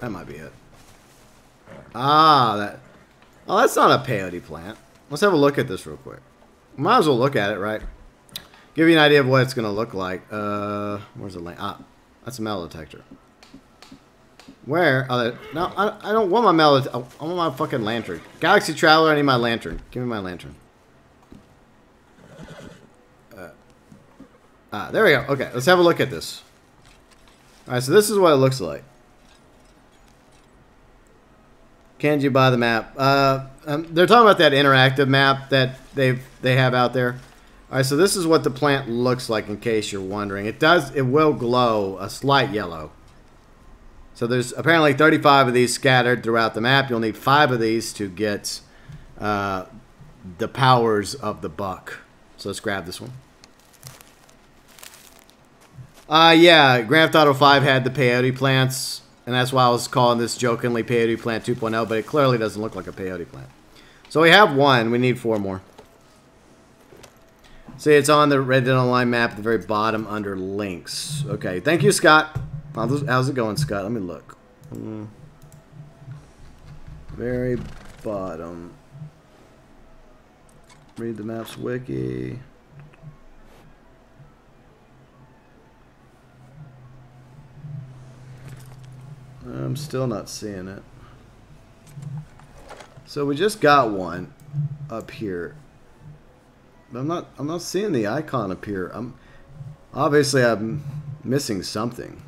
That might be it. Ah, that... Oh, that's not a peyote plant. Let's have a look at this real quick. Might as well look at it, right? Give you an idea of what it's going to look like. Where's the land? Ah, that's a metal detector. Where? No, I don't want my metal detector. I want my fucking lantern. Galaxy Traveler, I need my lantern. Give me my lantern. There we go. Okay, let's have a look at this. Alright, so this is what it looks like. Can you buy the map? They're talking about that interactive map that they have out there. Alright, so this is what the plant looks like in case you're wondering. It will glow a slight yellow. So there's apparently 35 of these scattered throughout the map. You'll need 5 of these to get the powers of the buck. So let's grab this one. Yeah, Grand Theft Auto 5 had the peyote plants, and that's why I was calling this jokingly peyote plant 2.0, but it clearly doesn't look like a peyote plant. So we have one. We need 4 more. See, it's on the Red Dead Online map at the very bottom under links. Okay, thank you, Scott. How's it going, Scott? Let me look. Very bottom. Read the maps wiki. I'm still not seeing it. So we just got one up here. But I'm not seeing the icon appear. I'm obviously missing something.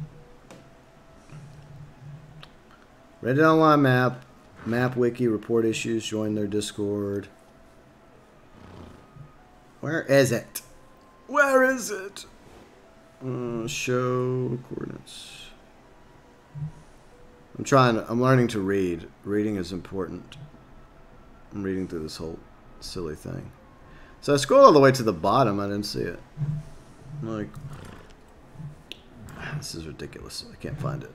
Red Dead Online map, map wiki, report issues, join their Discord. Where is it? Where is it? Show coordinates. I'm learning to read. Reading is important. I'm reading through this whole silly thing. So I scrolled all the way to the bottom. I didn't see it. I'm like, this is ridiculous. I can't find it.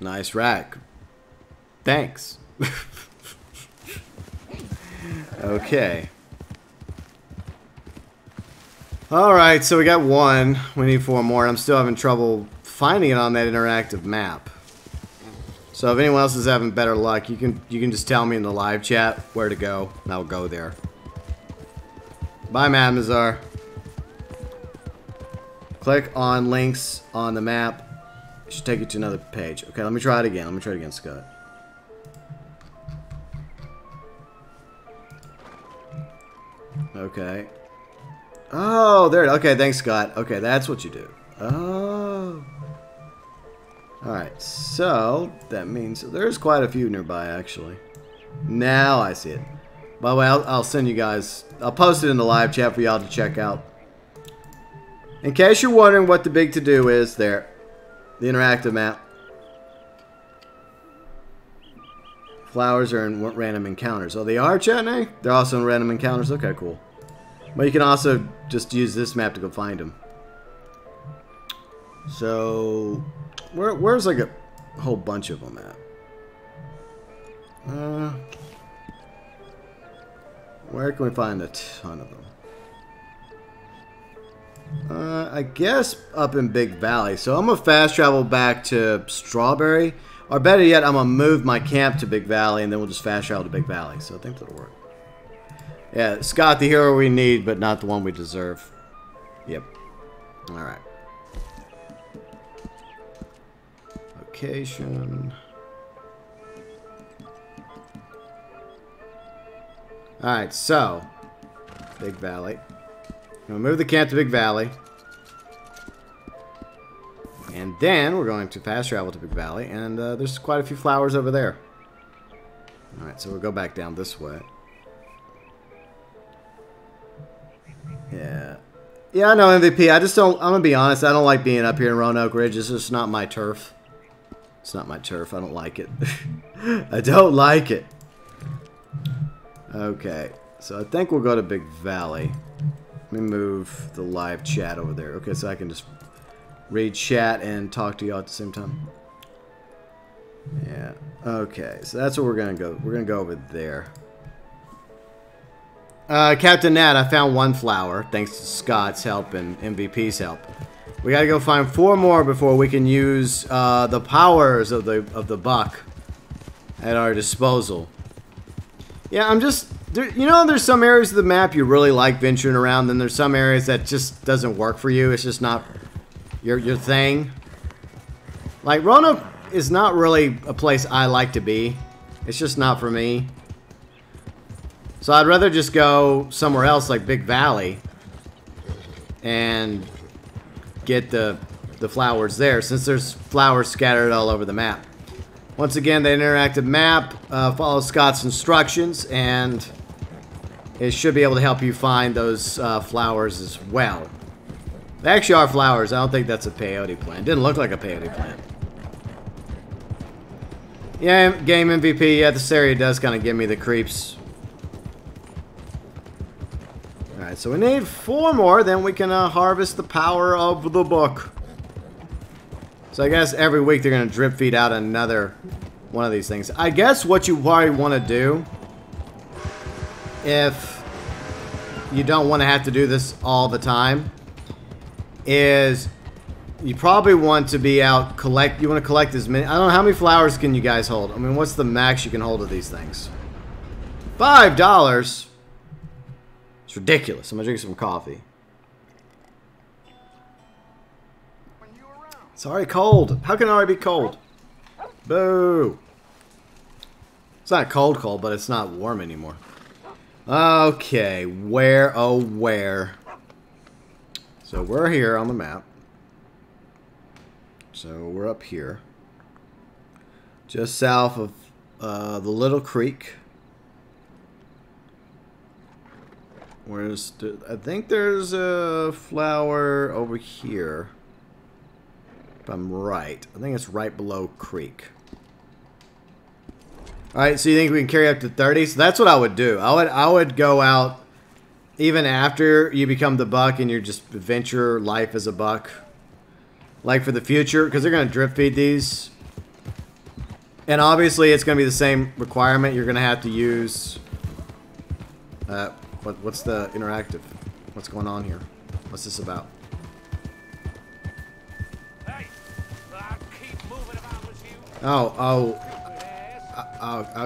Nice rack. Thanks. Okay. Alright, so we got one. We need 4 more, and I'm still having trouble finding it on that interactive map. So if anyone else is having better luck, you can just tell me in the live chat where to go, and I'll go there. Bye, Madame Nazar. Click on links on the map. It should take you to another page. Okay, let me try it again. Let me try it again, Scott. Okay. Oh, there. Okay, thanks, Scott. Okay, that's what you do. Oh. Alright, so that means there's quite a few nearby, actually. Now I see it. By the way, I'll send you guys... I'll post it in the live chat for y'all to check out. In case you're wondering what the big to-do is, there. The interactive map. Flowers are in random encounters. Oh, they are, Chatney? They're also in random encounters? Okay, cool. But you can also just use this map to go find them. So... Where's like a whole bunch of them at? Where can we find a ton of them? I guess up in Big Valley. So I'm going to fast travel back to Strawberry. Or better yet, I'm going to move my camp to Big Valley and then we'll just fast travel to Big Valley. So I think that'll work. Yeah, Scott, the hero we need, but not the one we deserve. Yep. Alright. Location. Alright, so. Big Valley. I'm going to move the camp to Big Valley. And then we're going to fast travel to Big Valley. And there's quite a few flowers over there. Alright, so we'll go back down this way. Yeah. Yeah, I know, MVP. I'm going to be honest. I don't like being up here in Roanoke Ridge. It's just not my turf. It's not my turf. I don't like it. I don't like it. Okay. So I think we'll go to Big Valley. Let me move the live chat over there. Okay, so I can just read chat and talk to y'all at the same time. Yeah. Okay, so that's where we're going to go. We're going to go over there. Captain Nat, I found one flower, thanks to Scott's help and MVP's help. We gotta go find 4 more before we can use the powers of the buck at our disposal. Yeah, I'm just... you know, there's some areas of the map you really like venturing around, then there's some areas that just doesn't work for you. It's just not your thing. Like, Roanoke is not really a place I like to be. It's just not for me. So I'd rather just go somewhere else like Big Valley and get the flowers there, since there's flowers scattered all over the map. Once again, the interactive map follows Scott's instructions, and it should be able to help you find those flowers as well. They actually are flowers. I don't think that's a peyote plant. Didn't look like a peyote plant. Yeah, game MVP. Yeah, this area does kind of give me the creeps. Alright, so we need 4 more, then we can harvest the power of the book. So I guess every week they're going to drip feed out another one of these things. I guess what you probably want to do, if you don't want to have to do this all the time, is you probably want to be out collect. You want to collect as many. I don't know how many flowers can you guys hold. I mean, what's the max you can hold of these things? $5. It's ridiculous. I'm gonna drink some coffee. It's already cold. How can it already be cold? Boo! It's not cold, cold, but it's not warm anymore. Okay, where, oh where? So we're here on the map. So we're up here, just south of the little creek. Where's the, I think there's a flower over here. If I'm right. I think it's right below creek. Alright, so you think we can carry up to 30? So that's what I would do. I would go out even after you become the buck and you just venture life as a buck. Like for the future, because they're going to drip feed these. And obviously it's going to be the same requirement. You're going to have to use... what's the interactive? What's going on here? What's this about? I'll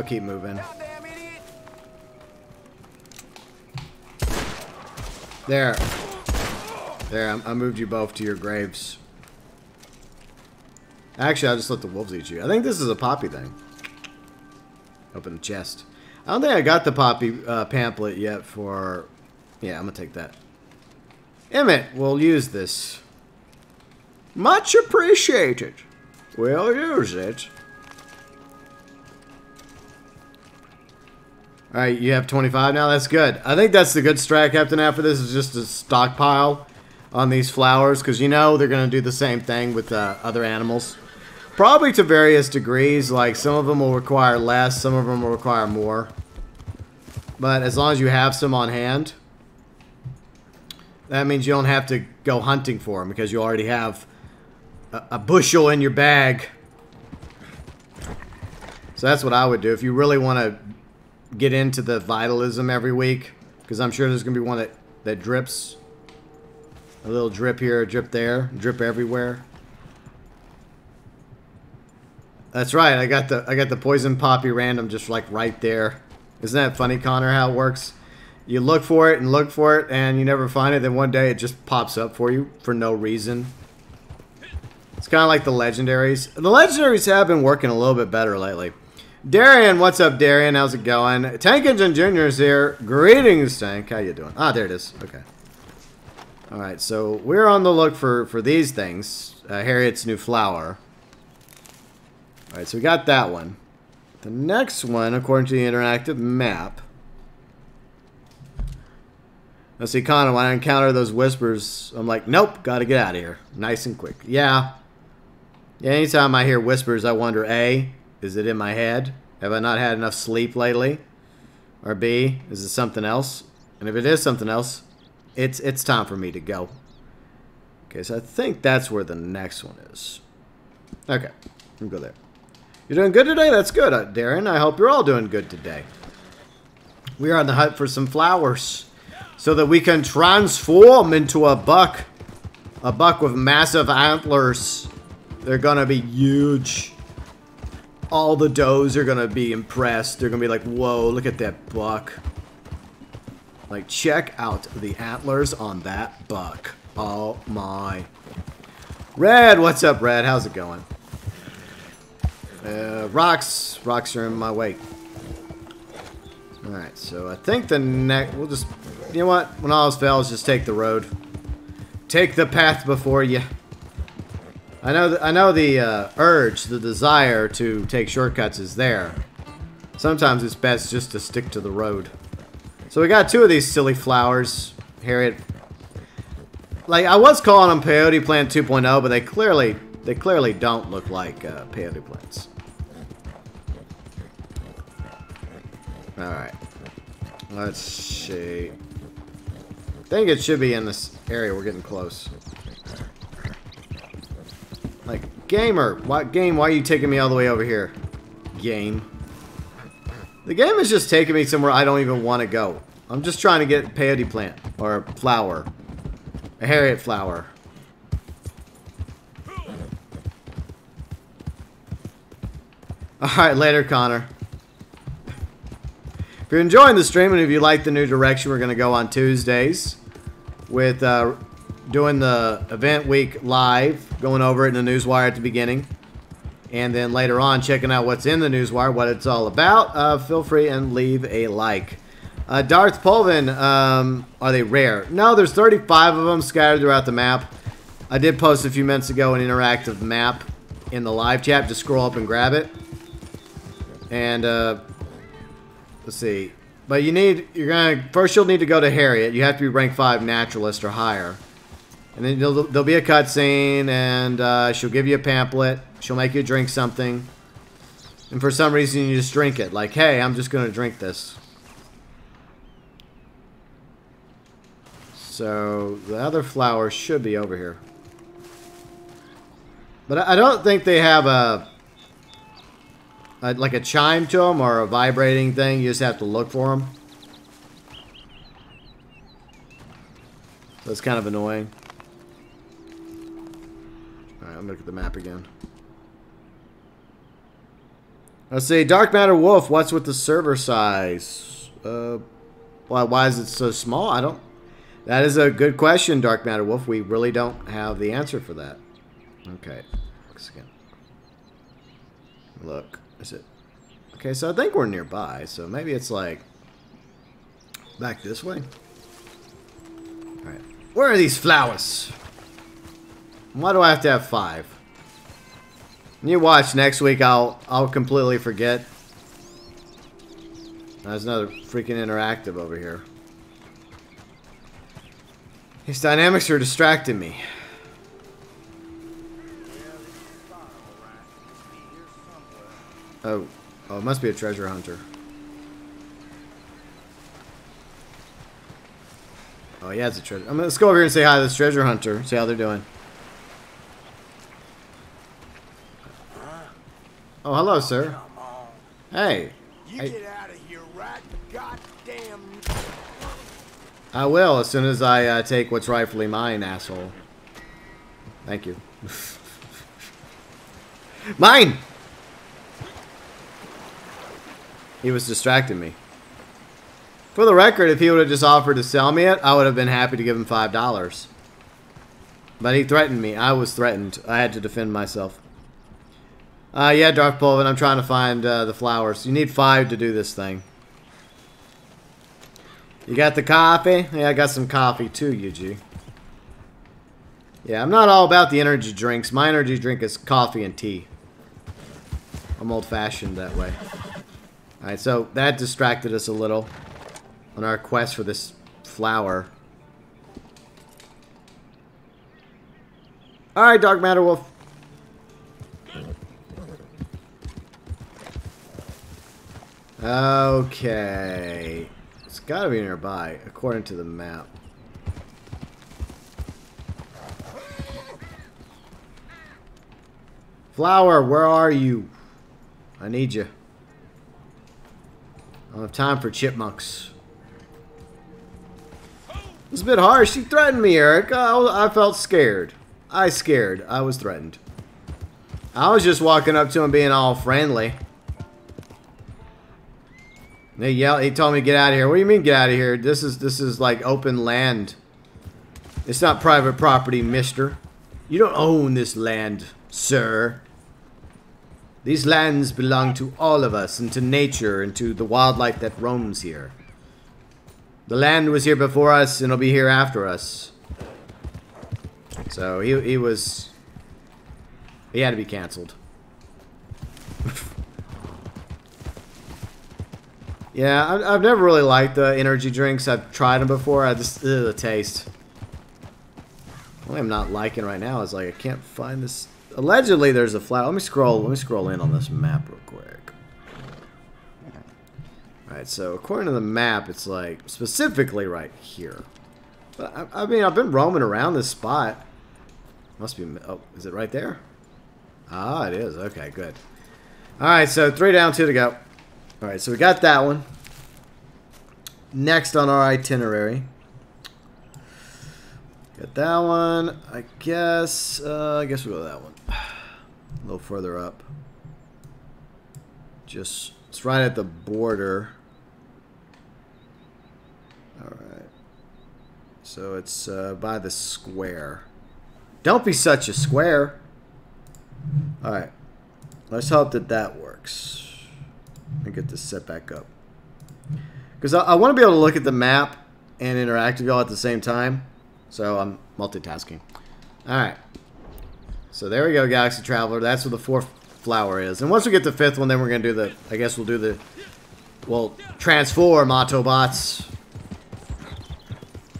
keep moving. There. There, I moved you both to your graves. Actually, I'll just let the wolves eat you. I think this is a poppy thing. Open the chest. I don't think I got the poppy pamphlet yet for... Yeah, I'm gonna take that. Emmett will use this. Much appreciated. We'll use it. Alright, you have 25 now? That's good. I think that's the good strat, Captain, after this is just a stockpile on these flowers, because you know they're going to do the same thing with other animals. Probably to various degrees, like some of them will require less, some of them will require more. But as long as you have some on hand, that means you don't have to go hunting for them, because you already have a bushel in your bag. So that's what I would do if you really want to get into the vitalism every week, because I'm sure there's gonna be one that drips a little drip here, a drip there, drip everywhere. That's right, I got the poison poppy random just like right there. Isn't that funny, Connor, how it works? You look for it and you never find it, then one day it just pops up for you for no reason. It's kind of like the legendaries. The legendaries have been working a little bit better lately. Darian, what's up, Darian? How's it going? Tank Engine Jr. is here. Greetings, Tank. How you doing? Ah, there it is. Okay. All right, so we're on the look for these things. Harriet's new flower. All right, so we got that one. The next one, according to the interactive map. Let's see, Connor, when I encounter those whispers, I'm like, nope, got to get out of here. Nice and quick. Yeah. Yeah, anytime I hear whispers, I wonder, A, is it in my head? Have I not had enough sleep lately? Or B, is it something else? And if it is something else, it's time for me to go. Okay, so I think that's where the next one is. Okay, we'll go there. You're doing good today? That's good, Darren. I hope you're all doing good today. We are on the hunt for some flowers so that we can transform into a buck with massive antlers. They're gonna be huge. All the does are gonna be impressed. They're gonna be like, whoa, look at that buck. Like, check out the antlers on that buck. Oh my. Red, what's up, Red? How's it going? Rocks. Rocks are in my way. Alright, so I think the next... We'll just... You know what? When all else fails, just take the road. Take the path before you. I know the urge, the desire to take shortcuts is there. Sometimes it's best just to stick to the road. So we got two of these silly flowers, Harriet. Like, I was calling them peyote plant 2.0, but they clearly don't look like peyote plants. All right, let's see. I think it should be in this area. We're getting close. Like, gamer, why, game, why are you taking me all the way over here? Game. The game is just taking me somewhere I don't even want to go. I'm just trying to get peyote plant, or flower. A Harriet flower. Alright, later, Connor. If you're enjoying the stream and if you like the new direction we're going to go on Tuesdays with doing the event week live, going over it in the newswire at the beginning, and then later on checking out what's in the newswire, what it's all about, feel free and leave a like. Darth Polvin, are they rare? No, there's 35 of them scattered throughout the map. I did post a few minutes ago an interactive map in the live chat. Just scroll up and grab it. And, let's see. But you need, first you'll need to go to Harriet. You have to be rank 5 naturalist or higher. And then there'll be a cutscene, and she'll give you a pamphlet. She'll make you drink something. And for some reason, you just drink it. Like, hey, I'm just going to drink this. So, the other flower should be over here. But I don't think they have like a chime to them or a vibrating thing. You just have to look for them. That's kind of annoying. Alright, I'm going to look at the map again. Let's see. Dark Matter Wolf, what's with the server size? Why is it so small? I don't... That is a good question, Dark Matter Wolf. We really don't have the answer for that. Okay. Look. Is it... Okay, so I think we're nearby. So maybe it's like... Back this way? Alright. Where are these flowers? Why do I have to have 5? You watch. Next week I'll completely forget. There's another freaking interactive over here. His dynamics are distracting me. Oh, it must be a treasure hunter. Oh, yeah, it's a treasure. Let's go over here and say hi to this treasure hunter. See how they're doing. Oh, hello, sir. Hey. You get out of here, right? Goddamn. I will, as soon as I take what's rightfully mine, asshole. Thank you. Mine! He was distracting me. For the record, if he would have just offered to sell me it, I would have been happy to give him $5. But he threatened me. I was threatened. I had to defend myself. Yeah, Darth Polvin, I'm trying to find the flowers. You need 5 to do this thing. You got the coffee? Yeah, I got some coffee too, Yuji. Yeah, I'm not all about the energy drinks. My energy drink is coffee and tea. I'm old-fashioned that way. Alright, so that distracted us a little on our quest for this flower. Alright, Dark Matter Wolf. Okay... It's gotta be nearby, according to the map. Flower, where are you? I need you. I don't have time for chipmunks. It's a bit harsh. She threatened me, Eric. I felt scared. I was threatened. I was just walking up to him being all friendly. They yelled, he told me to get out of here. What do you mean get out of here? This is like open land. It's not private property, mister. You don't own this land, sir. These lands belong to all of us, and to nature, and to the wildlife that roams here. The land was here before us, and it'll be here after us. So he had to be canceled. Yeah, I've never really liked the energy drinks. I've tried them before. I just, the taste. What I'm not liking right now is, like, I can't find this. Allegedly, there's a flower. Let me scroll in on this map real quick. Alright, so according to the map, it's, like, specifically right here. But, I mean, I've been roaming around this spot. Must be, oh, is it right there? Ah, it is. Okay, good. Alright, so 3 down, 2 to go. Alright, so we got that one. Next on our itinerary. Got that one. I guess we'll go to that one. A little further up. Just, it's right at the border. Alright. So it's by the square. Don't be such a square. Alright. Let's hope that that works. And get this set back up, because I want to be able to look at the map and interact with y'all at the same time, so I'm multitasking. All right, so there we go, Galaxy Traveler. That's where the 4th flower is, and once we get the 5th one, then we're gonna do the. I guess we'll do the. We'll transform Autobots,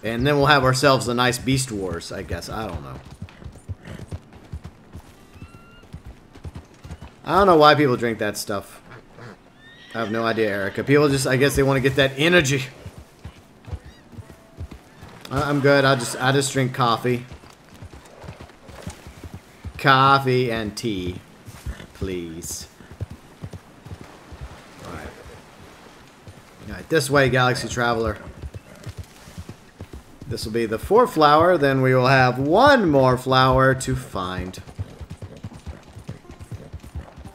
and then we'll have ourselves a nice Beast Wars. I guess I don't know. I don't know why people drink that stuff. I have no idea, Erica. People just, I guess they want to get that energy. I'm good. I just drink coffee. Coffee and tea, please. Alright. Alright, this way, Galaxy Traveler. This will be the 4th flower, then we will have 1 more flower to find.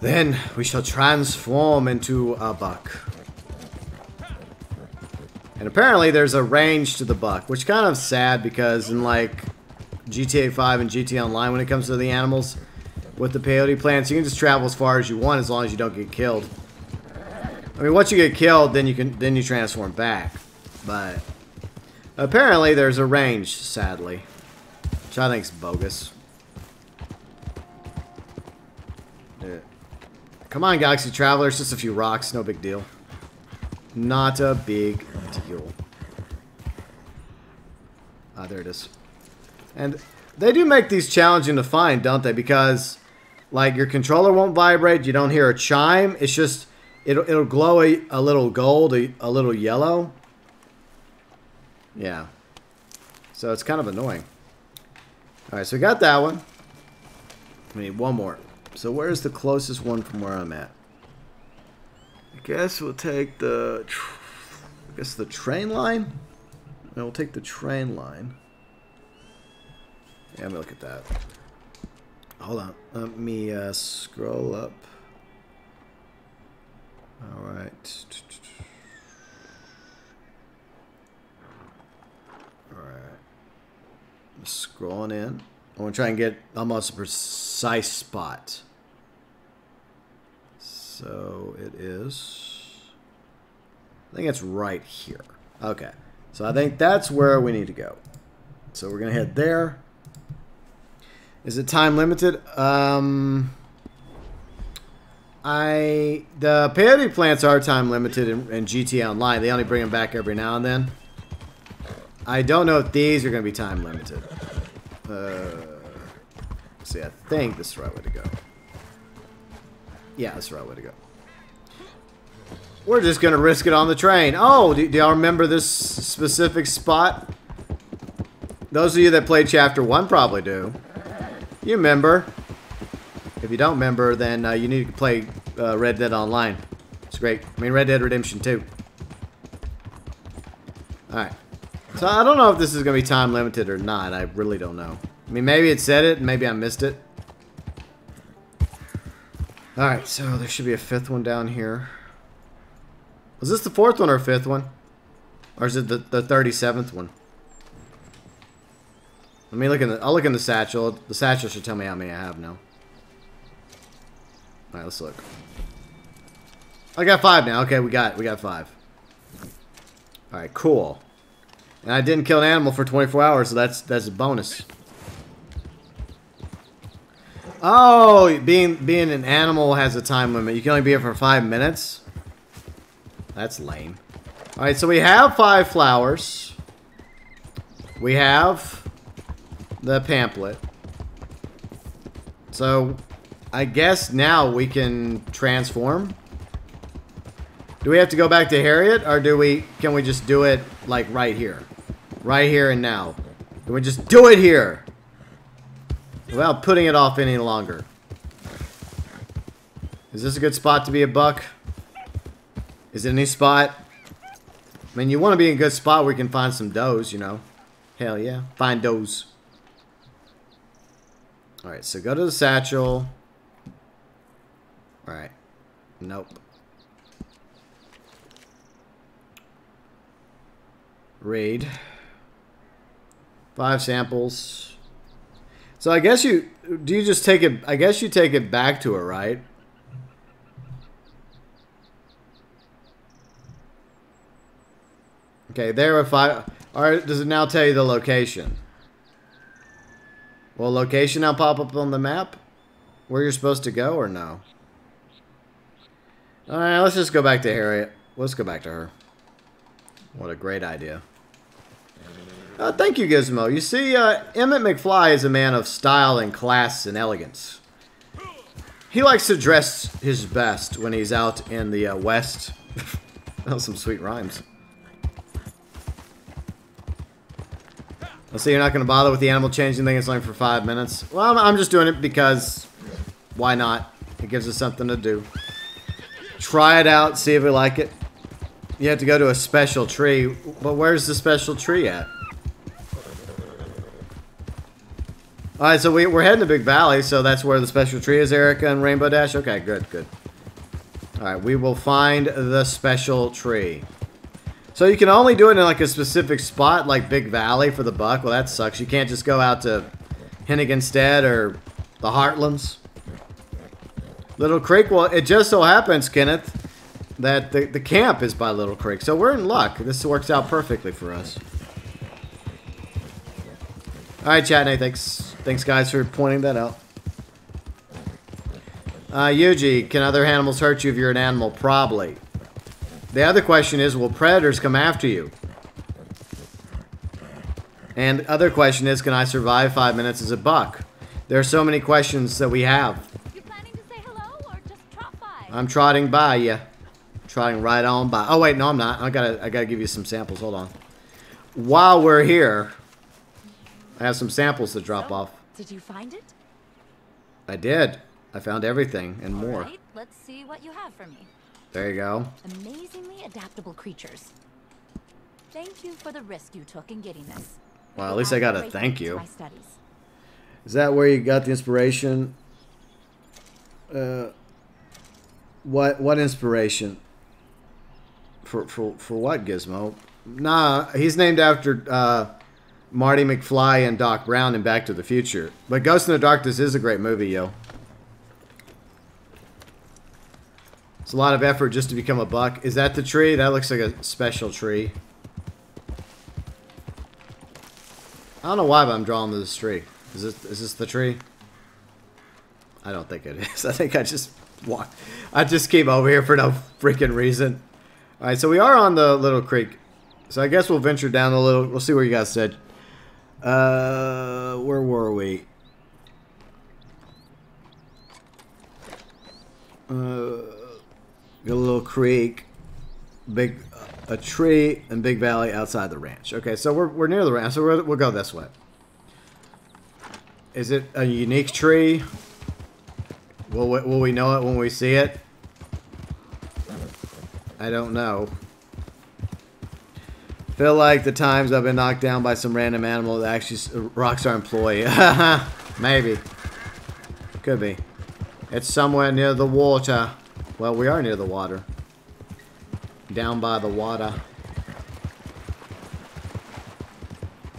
Then we shall transform into a buck. And apparently there's a range to the buck, which is kind of sad because in like GTA 5 and GTA Online, when it comes to the animals with the peyote plants, you can just travel as far as you want as long as you don't get killed. I mean, once you get killed, then you transform back. But apparently there's a range, sadly, which I think is bogus. Come on, Galaxy Traveler. It's just a few rocks. No big deal. Not a big deal. Ah, there it is. And they do make these challenging to find, don't they? Because, like, your controller won't vibrate. You don't hear a chime. It's just, it'll glow a little gold, a little yellow. Yeah. So it's kind of annoying. Alright, so we got that one. We need one more. So where's the closest one from where I'm at? I guess we'll take the... I guess the train line? No, we'll take the train line. Yeah, let me look at that. Hold on. Let me scroll up. Alright. Alright. I'm scrolling in. I want to try and get almost a precise spot. So it is... I think it's right here. Okay. So I think that's where we need to go. So we're going to head there. Is it time limited? The peyote plants are time limited in GTA Online. They only bring them back every now and then. I don't know if these are going to be time limited. See, I think this is the right way to go. Yeah, that's the right way to go. We're just going to risk it on the train. Oh, do y'all remember this specific spot? Those of you that played Chapter 1 probably do. You remember. If you don't remember, then you need to play Red Dead Online. It's great. I mean, Red Dead Redemption 2. Alright. So I don't know if this is going to be time limited or not. I really don't know. I mean, maybe it said it, and maybe I missed it. Alright, so there should be a 5th one down here. Was this the 4th one or 5th one? Or is it the 37th one? Let me look in the... I'll look in the satchel. The satchel should tell me how many I have now. Alright, let's look. I got 5 now. Okay, we got 5. Alright, cool. And I didn't kill an animal for 24 hours, so that's a bonus. Oh, being an animal has a time limit. You can only be here for 5 minutes. That's lame. Alright, so we have 5 flowers. We have the pamphlet. So, I guess now we can transform. Do we have to go back to Harriet, or can we just do it, like, right here? Right here and now. Can we just do it here? Without putting it off any longer. Is this a good spot to be a buck? Is it a new spot? I mean, you want to be in a good spot where you can find some does, you know. Hell yeah. Find does. Alright, so go to the satchel. Alright. Nope. Raid. 5 samples. So I guess you just take it, I guess you take it back to her, right? Okay, there are 5. Alright, does it now tell you the location? Will location now pop up on the map? Where you're supposed to go or no? Alright, let's just go back to Harriet. Let's go back to her. What a great idea. Thank you, Gizmo. You see, Emmett McFly is a man of style and class and elegance. He likes to dress his best when he's out in the West. That was some sweet rhymes. So you're not going to bother with the animal changing thing. It's only for 5 minutes. Well, I'm just doing it because why not? It gives us something to do. Try it out. See if we like it. You have to go to a special tree. But where's the special tree at? Alright, so we're heading to Big Valley. So that's where the special tree is, Erica and Rainbow Dash. Okay, good, good. Alright, we will find the special tree. So you can only do it in like a specific spot, like Big Valley for the buck. Well, that sucks. You can't just go out to Henniganstead or the Heartlands. Little Creek. Well, it just so happens, Kenneth, that the camp is by Little Creek. So we're in luck. This works out perfectly for us. All right, chat. Hey, thanks guys for pointing that out. Yuji, can other animals hurt you if you're an animal? Probably. The other question is, will predators come after you? And other question is, can I survive 5 minutes as a buck? There are so many questions that we have. You planning to say hello or just trot by? I'm trotting by, yeah. Trotting right on by. Oh wait, no I'm not. I gotta give you some samples. Hold on. While we're here, I have some samples to drop off. Did you find it? I did. I found everything and more. Alright, let's see what you have for me. There you go. Amazingly adaptable creatures. Thank you for the risk you took in getting this. Well, at least I got a thank you. Is that where you got the inspiration? What inspiration? For what, Gizmo? Nah, he's named after Marty McFly and Doc Brown in Back to the Future. But Ghost in the Darkness is a great movie, yo. It's a lot of effort just to become a buck. Is that the tree? That looks like a special tree. I don't know why, but I'm drawn to this tree. Is this the tree? I don't think it is. I think I just walked. I just came over here for no freaking reason. All right, so we are on the Little Creek. So I guess we'll venture down a little. We'll see where you guys said. Where were we? A little creek, a tree, and Big Valley outside the ranch. Okay, so we're near the ranch, so we'll go this way. Is it a unique tree? Will we know it when we see it? I don't know. Feel like the times I've been knocked down by some random animal that actually a Rockstar employee. Maybe. Could be. It's somewhere near the water. Well, we are near the water. Down by the water.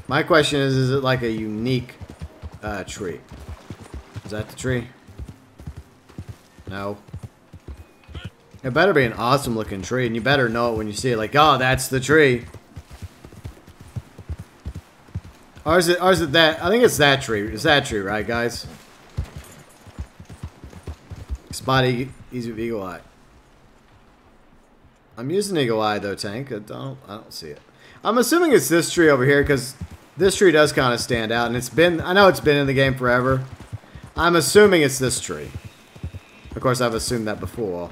My question is it like a unique tree? Is that the tree? No. It better be an awesome looking tree, and you better know it when you see it. Like, oh, that's the tree. Or is it that? I think it's that tree. It's that tree, right, guys? Spotty, easy with eagle eye. I'm using eagle eye though, Tank. I don't see it. I'm assuming it's this tree over here because this tree does kind of stand out, and it's been. I know it's been in the game forever. I'm assuming it's this tree. Of course, I've assumed that before.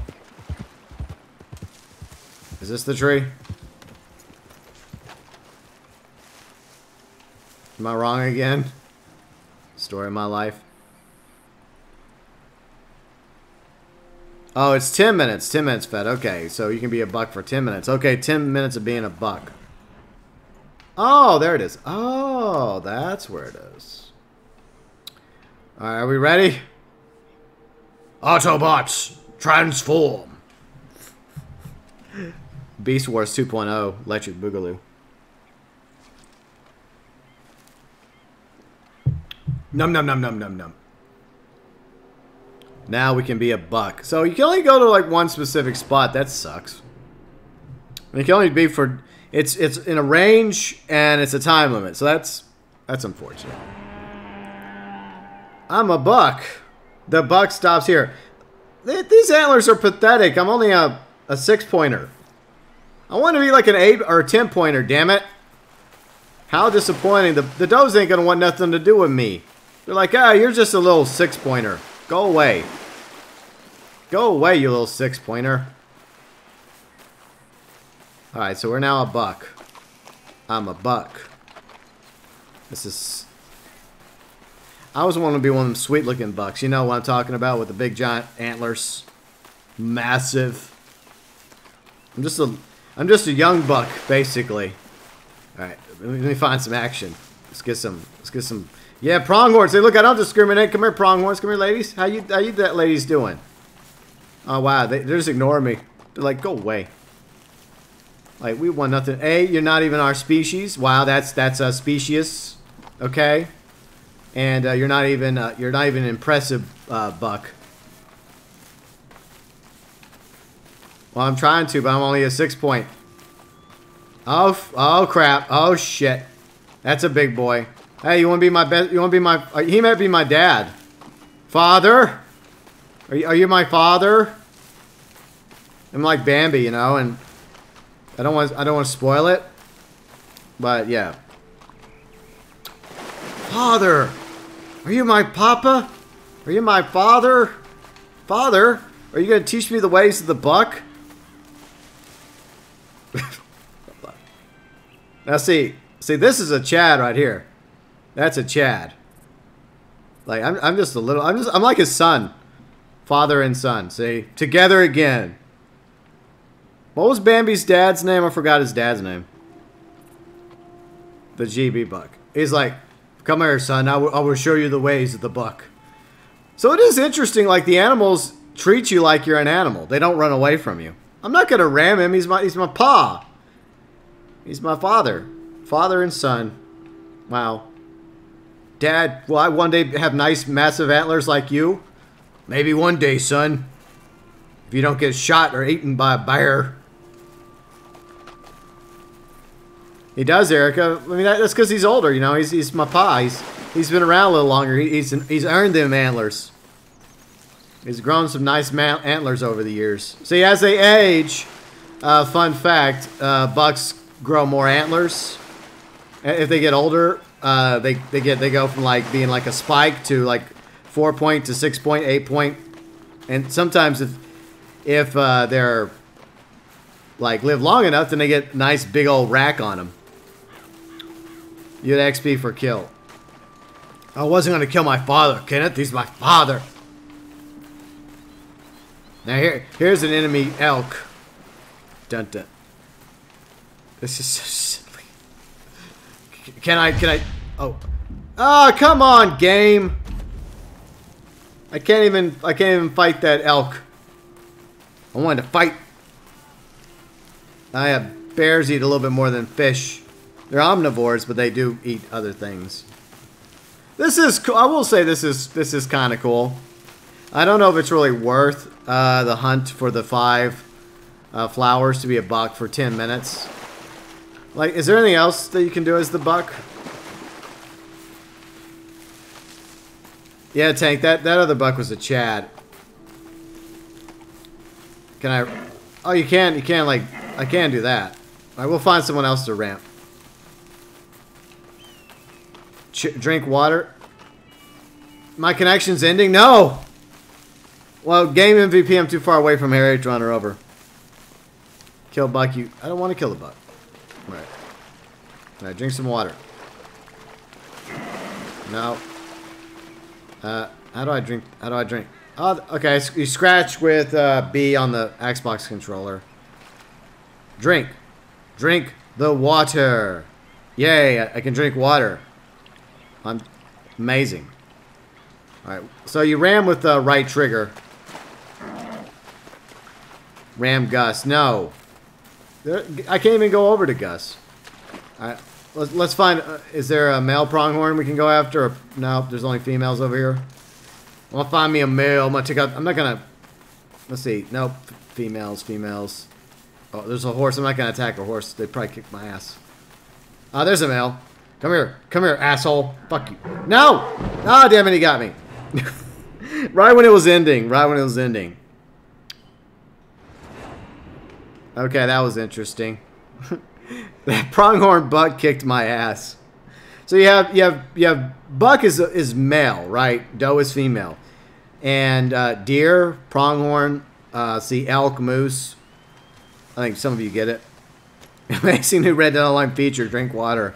Is this the tree? Am I wrong again? Story of my life. Oh, it's 10 minutes. 10 minutes fed. Okay, so you can be a buck for 10 minutes. Okay, 10 minutes of being a buck. Oh, there it is. Oh, that's where it is. Alright, are we ready? Autobots, transform. Beast Wars 2.0, Electric Boogaloo. Num num num num num num. Now we can be a buck. So you can only go to like one specific spot. That sucks. And it can only be for it's in a range and it's a time limit. So that's unfortunate. I'm a buck. The buck stops here. These antlers are pathetic. I'm only a 6-pointer. I want to be like an 8 or a 10-pointer. Damn it! How disappointing. The does ain't gonna want nothing to do with me. They're like, ah, you're just a little 6-pointer. Go away. Go away, you little 6-pointer. Alright, so we're now a buck. I'm a buck. This is... I always want to be one of them sweet-looking bucks. You know what I'm talking about with the big giant antlers. Massive. I'm just a young buck, basically. Alright, let me find some action. Let's get some... Yeah, pronghorns. Hey, look, I don't discriminate. Come here, pronghorns. Come here, ladies. How you that ladies doing? Oh, wow. They're just ignoring me. They're like, go away. Like, we want nothing. Hey, you're not even our species. Wow, that's specious. Okay? And you're not even an impressive buck. Well, I'm trying to, but I'm only a 6-point. Oh crap. Oh shit. That's a big boy. Hey, you want to be my best? You want to be my? He might be my dad. Father? Are you my father? I'm like Bambi, you know, and I don't want to spoil it. But yeah. Father, are you my papa? Are you my father? Father, are you gonna teach me the ways of the buck? Now see, this is a Chad right here. That's a Chad. Like I'm like his son. Father and son, see? Together again. What was Bambi's dad's name? I forgot his dad's name. The GB Buck. He's like, come here, son. I will show you the ways of the buck. So it is interesting, like the animals treat you like you're an animal. They don't run away from you. I'm not gonna ram him. He's my pa. He's my father. Father and son. Wow. Dad, will I one day have nice, massive antlers like you? Maybe one day, son. If you don't get shot or eaten by a bear. He does, Erica. I mean, that's because he's older, you know. He's my pa. He's been around a little longer. He's earned them antlers. He's grown some nice antlers over the years. See, as they age, fun fact, bucks grow more antlers. If they get older... They go from like being like a spike to like 4-point to 6-point, 8-point, and sometimes if they're like live long enough, then they get nice big old rack on them. You get XP for kill. I wasn't gonna kill my father, Kenneth. He's my father. Now here's an enemy elk. Dun dun. This is so. Can I, oh, come on, game. I can't even fight that elk. I wanted to fight. I have bears eat a little bit more than fish. They're omnivores, but they do eat other things. This is cool. I will say this is kind of cool. I don't know if it's really worth the hunt for the 5 flowers to be a buck for 10 minutes. Like, is there anything else that you can do as the buck? Yeah, Tank, that other buck was a Chad. Can I... Oh, you can, like... I can do that. Alright, we'll find someone else to ramp. Drink water. My connection's ending? No! Well, game MVP, I'm too far away from Harriet to run her over. Kill buck, you... I don't want to kill the buck. Alright. Alright, drink some water. No. How do I drink? How do I drink? Oh, okay, you scratch with B on the Xbox controller. Drink. Drink the water. Yay, I can drink water. I'm amazing. Alright, so you ram with the right trigger. Ram Gus. No. I can't even go over to Gus. Alright. Let's find... is there a male pronghorn we can go after? Or, no, there's only females over here. I'm gonna find me a male. I'm gonna take out... I'm not gonna... Let's see. Nope. Females. Oh, there's a horse. I'm not gonna attack a horse. They'd probably kick my ass. Ah, there's a male. Come here, asshole. Fuck you. No! Ah, damn it, he got me. Right when it was ending. Okay, that was interesting. That pronghorn buck kicked my ass. So you have buck is male, right? Doe is female, and deer, pronghorn, see elk, moose. I think some of you get it. Amazing new Red Dead Online feature. Drink water.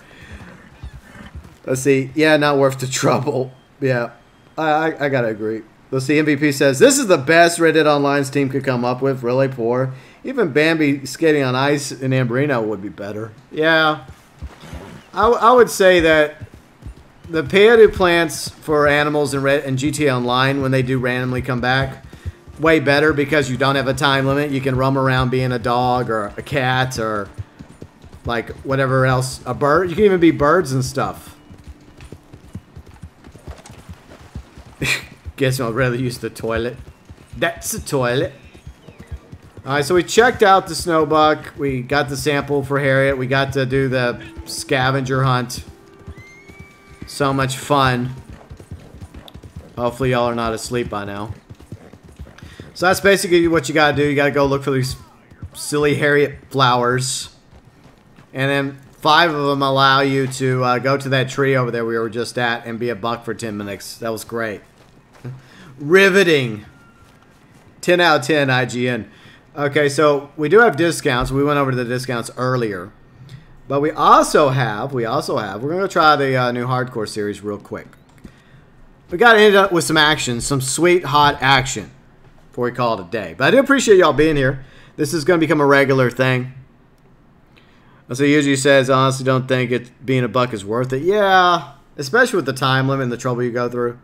Let's see. Yeah, not worth the trouble. Yeah, I gotta agree. Let's see. MVP says this is the best Red Dead Online's team could come up with. Really poor. Even Bambi skating on ice in Amberino would be better. Yeah. I would say that the Peyote plants for animals in GTA Online, when they do randomly come back, way better because you don't have a time limit. You can roam around being a dog or a cat or like whatever else. A bird. You can even be birds and stuff. Guess I'd rather use the toilet. That's the toilet. Alright, so we checked out the Snowbuck. We got the sample for Harriet. We got to do the scavenger hunt. So much fun. Hopefully y'all are not asleep by now. So that's basically what you gotta do. You gotta go look for these silly Harriet flowers. And then 5 of them allow you to go to that tree over there we were just at and be a buck for 10 minutes. That was great. Riveting. 10 out of 10 IGN. Okay, so we do have discounts. We went over to the discounts earlier. But we're going to try the new hardcore series real quick. We got to end up with some action, some sweet, hot action before we call it a day. But I do appreciate y'all being here. This is going to become a regular thing. So he usually says, I honestly don't think being a buck is worth it. Yeah, especially with the time limit and the trouble you go through.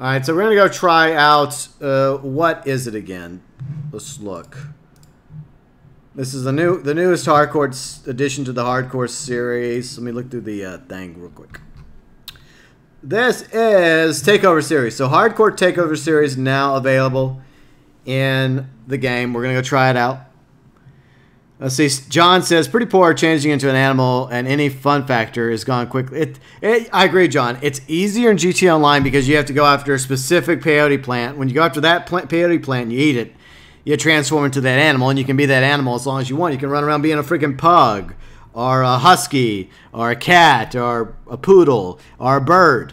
All right, so we're going to go try out, what is it again? Let's look. This is the newest hardcore addition to the hardcore series. Let me look through the thing real quick. This is Takeover Series. So hardcore Takeover Series now available in the game. We're going to go try it out. Let's see. John says, pretty poor changing into an animal and any fun factor is gone quickly. I agree, John. It's easier in GTA Online because you have to go after a specific peyote plant. When you go after that peyote plant, you eat it. You transform into that animal, and you can be that animal as long as you want. You can run around being a freaking pug or a husky or a cat or a poodle or a bird.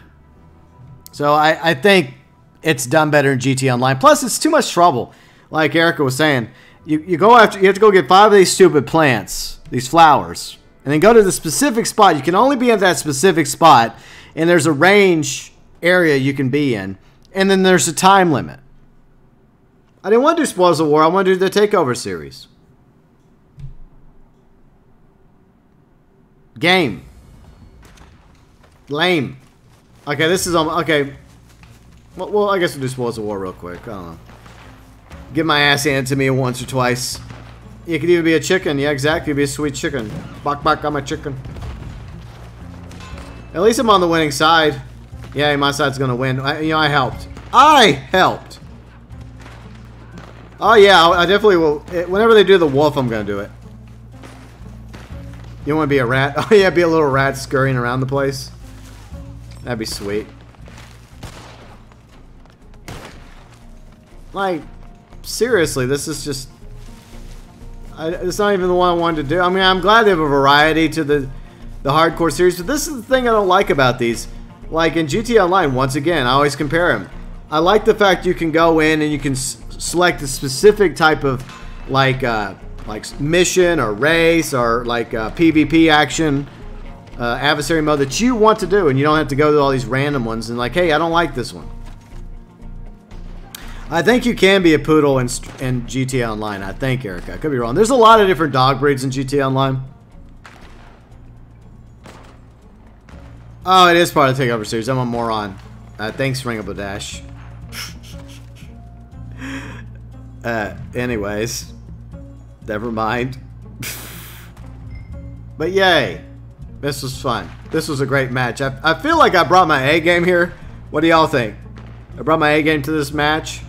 So I think it's done better in GTA Online. Plus, it's too much trouble. Like Erica was saying, you have to go get 5 of these stupid plants, these flowers, and then go to the specific spot. You can only be at that specific spot, and there's a range area you can be in, and then there's a time limit. I didn't want to do Spoils of War. I want to do the Takeover series. Game. Lame. Okay, this is on. Okay. Well, I guess we'll do Spoils of War real quick. I don't know. Get my ass handed to me once or twice. You could even be a chicken. Yeah, exactly. Be a sweet chicken. Bok bok, I'm a chicken. At least I'm on the winning side. Yeah, my side's gonna win. I helped. Oh yeah, I definitely will. Whenever they do the wolf, I'm gonna do it. You want to be a rat? Oh yeah, be a little rat scurrying around the place. That'd be sweet. Like, seriously, this is just... it's not even the one I wanted to do. I mean, I'm glad they have a variety to the hardcore series, but this is the thing I don't like about these. Like, in GTA Online, once again, I always compare them. I like the fact you can go in and you can select a specific type of, like mission or race or, PvP action, adversary mode that you want to do, and you don't have to go to all these random ones and, like, hey, I don't like this one. I think you can be a poodle in GTA Online. I think, Erica. I could be wrong. There's a lot of different dog breeds in GTA Online. Oh, it is part of the Takeover series. I'm a moron. Thanks, Ringabadash. Anyways. Never mind. But yay. This was fun. This was a great match. I feel like I brought my A game here. What do y'all think? I brought my A game to this match.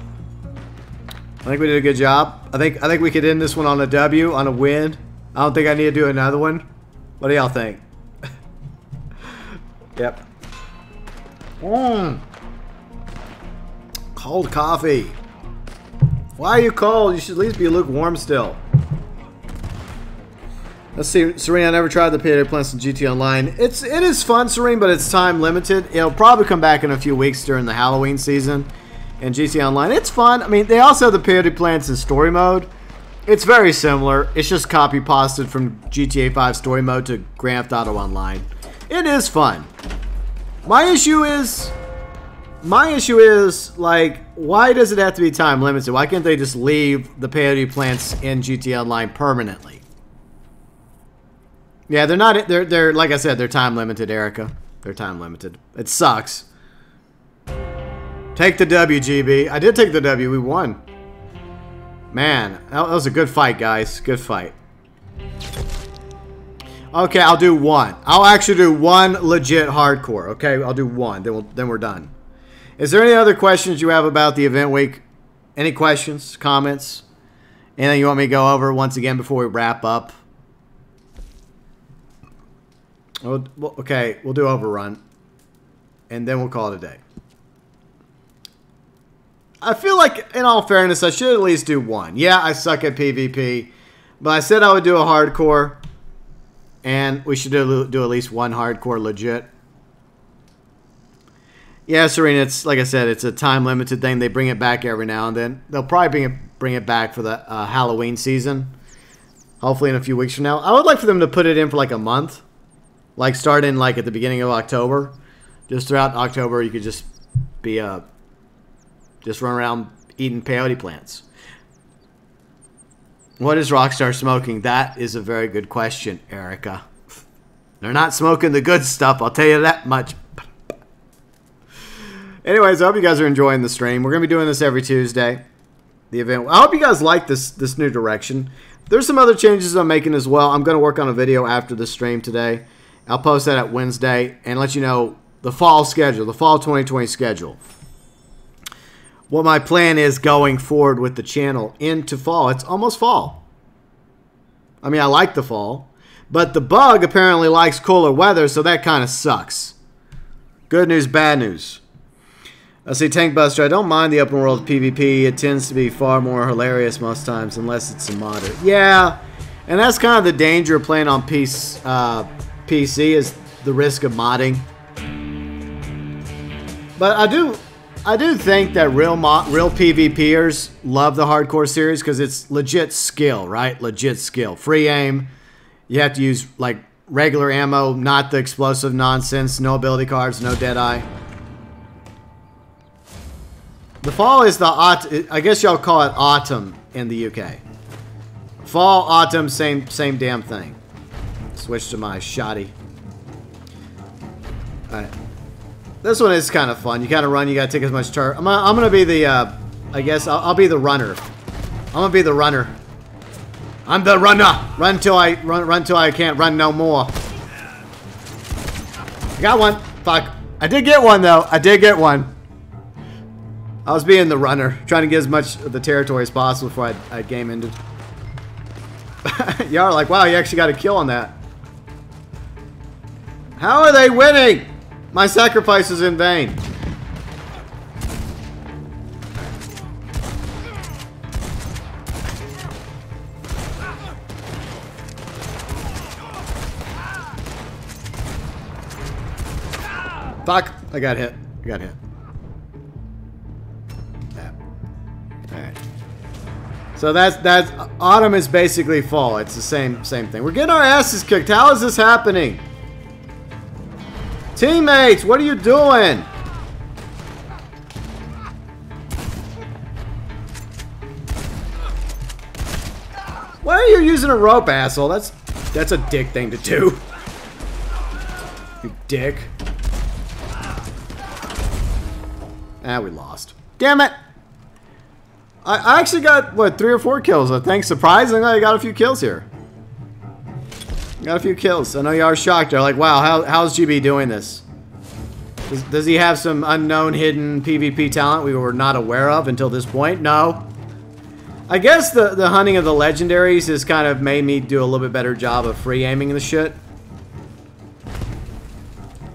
I think we did a good job. I think we could end this one on a W, on a win. I don't think I need to do another one. What do y'all think? Yep. Cold coffee. Why are you cold? You should at least be lukewarm still. Let's see. Serene, I never tried the potato plants in GT Online. It is fun, Serene, but it's time limited. It'll probably come back in a few weeks during the Halloween season. And GT Online, it's fun. I mean, they also have the potato plants in story mode. It's very similar. It's just copy pasted from GTA 5 story mode to Grand Theft Auto Online. It is fun. My issue is, like, why does it have to be time limited? Why can't they just leave the peyote plants in GTA Online permanently? Yeah, they're not. They're like I said, they're time limited, Erica. They're time limited. It sucks. Take the W, GB. I did take the W. We won. Man, that was a good fight, guys. Good fight. Okay, I'll do one. I'll actually do one legit hardcore. Okay, I'll do one. Then we're done. Is there any other questions you have about the event week? Any questions, comments? Anything you want me to go over once again before we wrap up? Okay, we'll do Overrun. And then we'll call it a day. I feel like, in all fairness, I should at least do one. Yeah, I suck at PvP. But I said I would do a hardcore. And we should do at least one hardcore legit. Yeah, Serena, it's like I said, it's a time-limited thing. They bring it back every now and then. They'll probably bring it back for the Halloween season. Hopefully in a few weeks from now. I would like for them to put it in for like a month. Like starting like at the beginning of October. Just throughout October, you could just be just run around eating peyote plants. What is Rockstar smoking? That is a very good question, Erica. They're not smoking the good stuff, I'll tell you that much. Anyways, I hope you guys are enjoying the stream. We're going to be doing this every Tuesday. The event. I hope you guys like this new direction. There's some other changes I'm making as well. I'm going to work on a video after the stream today. I'll post that at Wednesday and let you know the fall schedule, the fall 2020 schedule. What my plan is going forward with the channel into fall. It's almost fall. I mean, I like the fall. But the bug apparently likes cooler weather, so that kind of sucks. Good news, bad news. Let's see, Tank Buster. I don't mind the open world PvP. It tends to be far more hilarious most times, unless it's a modder. Yeah, and that's kind of the danger of playing on PC is the risk of modding. But I do think that real PvPers love the hardcore series because it's legit skill, right? Legit skill. Free aim. You have to use like regular ammo, not the explosive nonsense. No ability cards, no Deadeye. The fall is I guess y'all call it autumn in the UK. Fall, autumn, same damn thing. Switch to my shoddy. All right. This one is kind of fun. You gotta run. You gotta take as much turf. I'm gonna be the. I guess I'll be the runner. I'm gonna be the runner. I'm the runner. Run till I can't run no more. I got one. Fuck. I did get one though. I did get one. I was being the runner, trying to get as much of the territory as possible before I game ended. Y'all are like, wow, you actually got a kill on that. How are they winning? My sacrifice is in vain. Fuck! I got hit. I got hit. Yeah. Alright. So that's autumn is basically fall. It's the same thing. We're getting our asses kicked. How is this happening? Teammates, what are you doing? Why are you using a rope, asshole? That's a dick thing to do. You dick. Ah, we lost. Damn it! I actually got, what, 3 or 4 kills, I think. Surprisingly, I got a few kills here. Got a few kills. I know y'all are shocked. You're like, wow, how's GB doing this? Does he have some unknown, hidden PvP talent we were not aware of until this point? No. I guess the hunting of the legendaries has kind of made me do a little bit better job of free aiming the shit.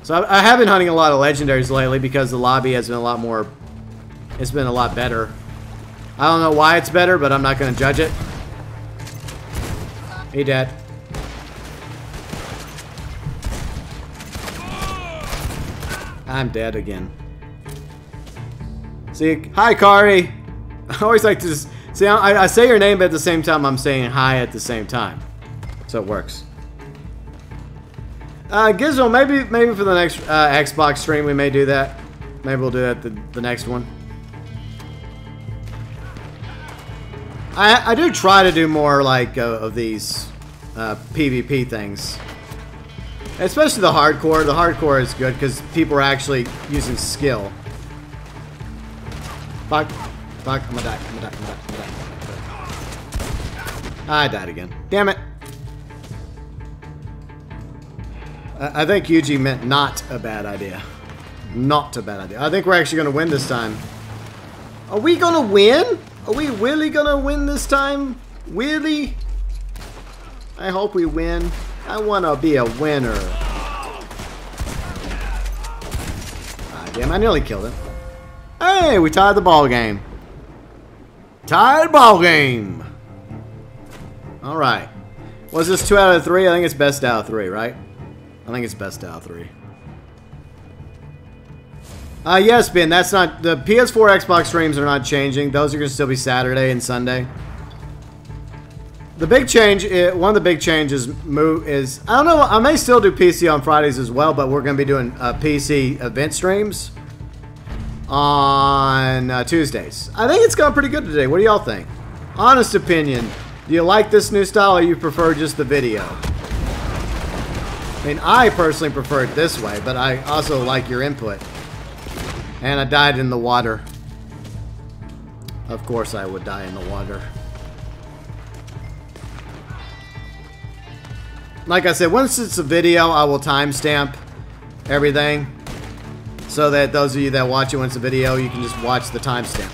So I have been hunting a lot of legendaries lately because the lobby has been a lot more... It's been a lot better. I don't know why it's better, but I'm not going to judge it. He dead. I'm dead again. See, hi, Kari. I always like to... Just, see, I say your name, but at the same time, I'm saying hi at the same time. So it works. Gizmo, maybe for the next Xbox stream we may do that. Maybe we'll do that the next one. I do try to do more like of these PvP things, especially the hardcore. The hardcore is good because people are actually using skill. Fuck, fuck! I'm gonna die! I'm gonna die! I'm gonna die! I'm gonna die. I died again. Damn it! I think Yuji meant not a bad idea. Not a bad idea. I think we're actually going to win this time. Are we going to win? Are we really going to win this time? Really? I hope we win. I want to be a winner. Ah, damn, I nearly killed him. Hey, we tied the ball game. Tied ball game. All right. Was this 2 out of 3? I think it's best out of 3, right? I think it's best out of 3. Yes, Ben, that's not... The PS4 Xbox streams are not changing. Those are going to still be Saturday and Sunday. The big change... One of the big changes is... I don't know. I may still do PC on Fridays as well, but we're going to be doing PC event streams on Tuesdays. I think it's gone pretty good today. What do y'all think? Honest opinion. Do you like this new style or you prefer just the video? I mean, I personally prefer it this way, but I also like your input. And I died in the water. Of course I would die in the water. Like I said, once it's a video, I will timestamp everything. So that those of you that watch it once a video, you can just watch the timestamp.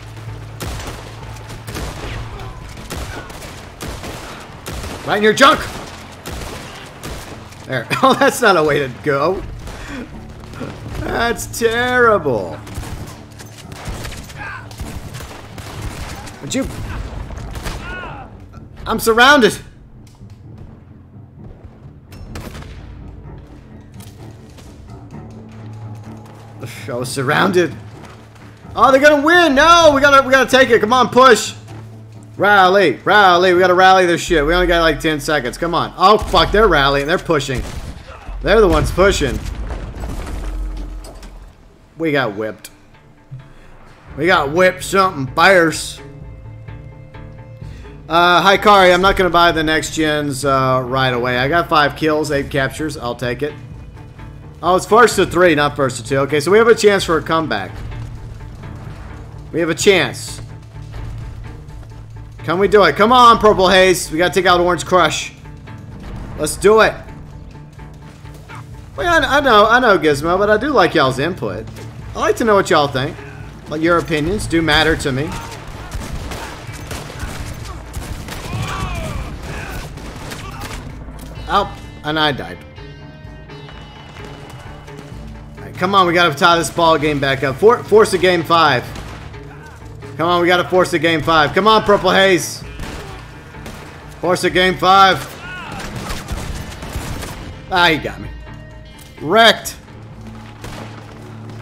Right in your junk! There. Oh, that's not a way to go. That's terrible. Would you... I'm surrounded. I was surrounded. Oh, they're gonna win! No, we gotta take it. Come on, push. Rally, rally, we gotta rally this shit. We only got like 10 seconds, come on. Oh fuck, they're rallying, they're pushing. They're the ones pushing. We got whipped. We got whipped something fierce. Hi Kari, I'm not gonna buy the next gens right away. I got 5 kills, 8 captures, I'll take it. Oh, it's 1st to 3, not 1st to 2. Okay, so we have a chance for a comeback. We have a chance. Can we do it? Come on, Purple Haze. We gotta take out Orange Crush. Let's do it. Well, yeah, I know Gizmo, but I do like y'all's input. I like to know what y'all think. But your opinions do matter to me. Oh, and I died. Alright, come on, we gotta tie this ball game back up. Force a game 5. Come on, we gotta force a game 5. Come on, Purple Haze. Force a game 5. Ah, he got me. Wrecked.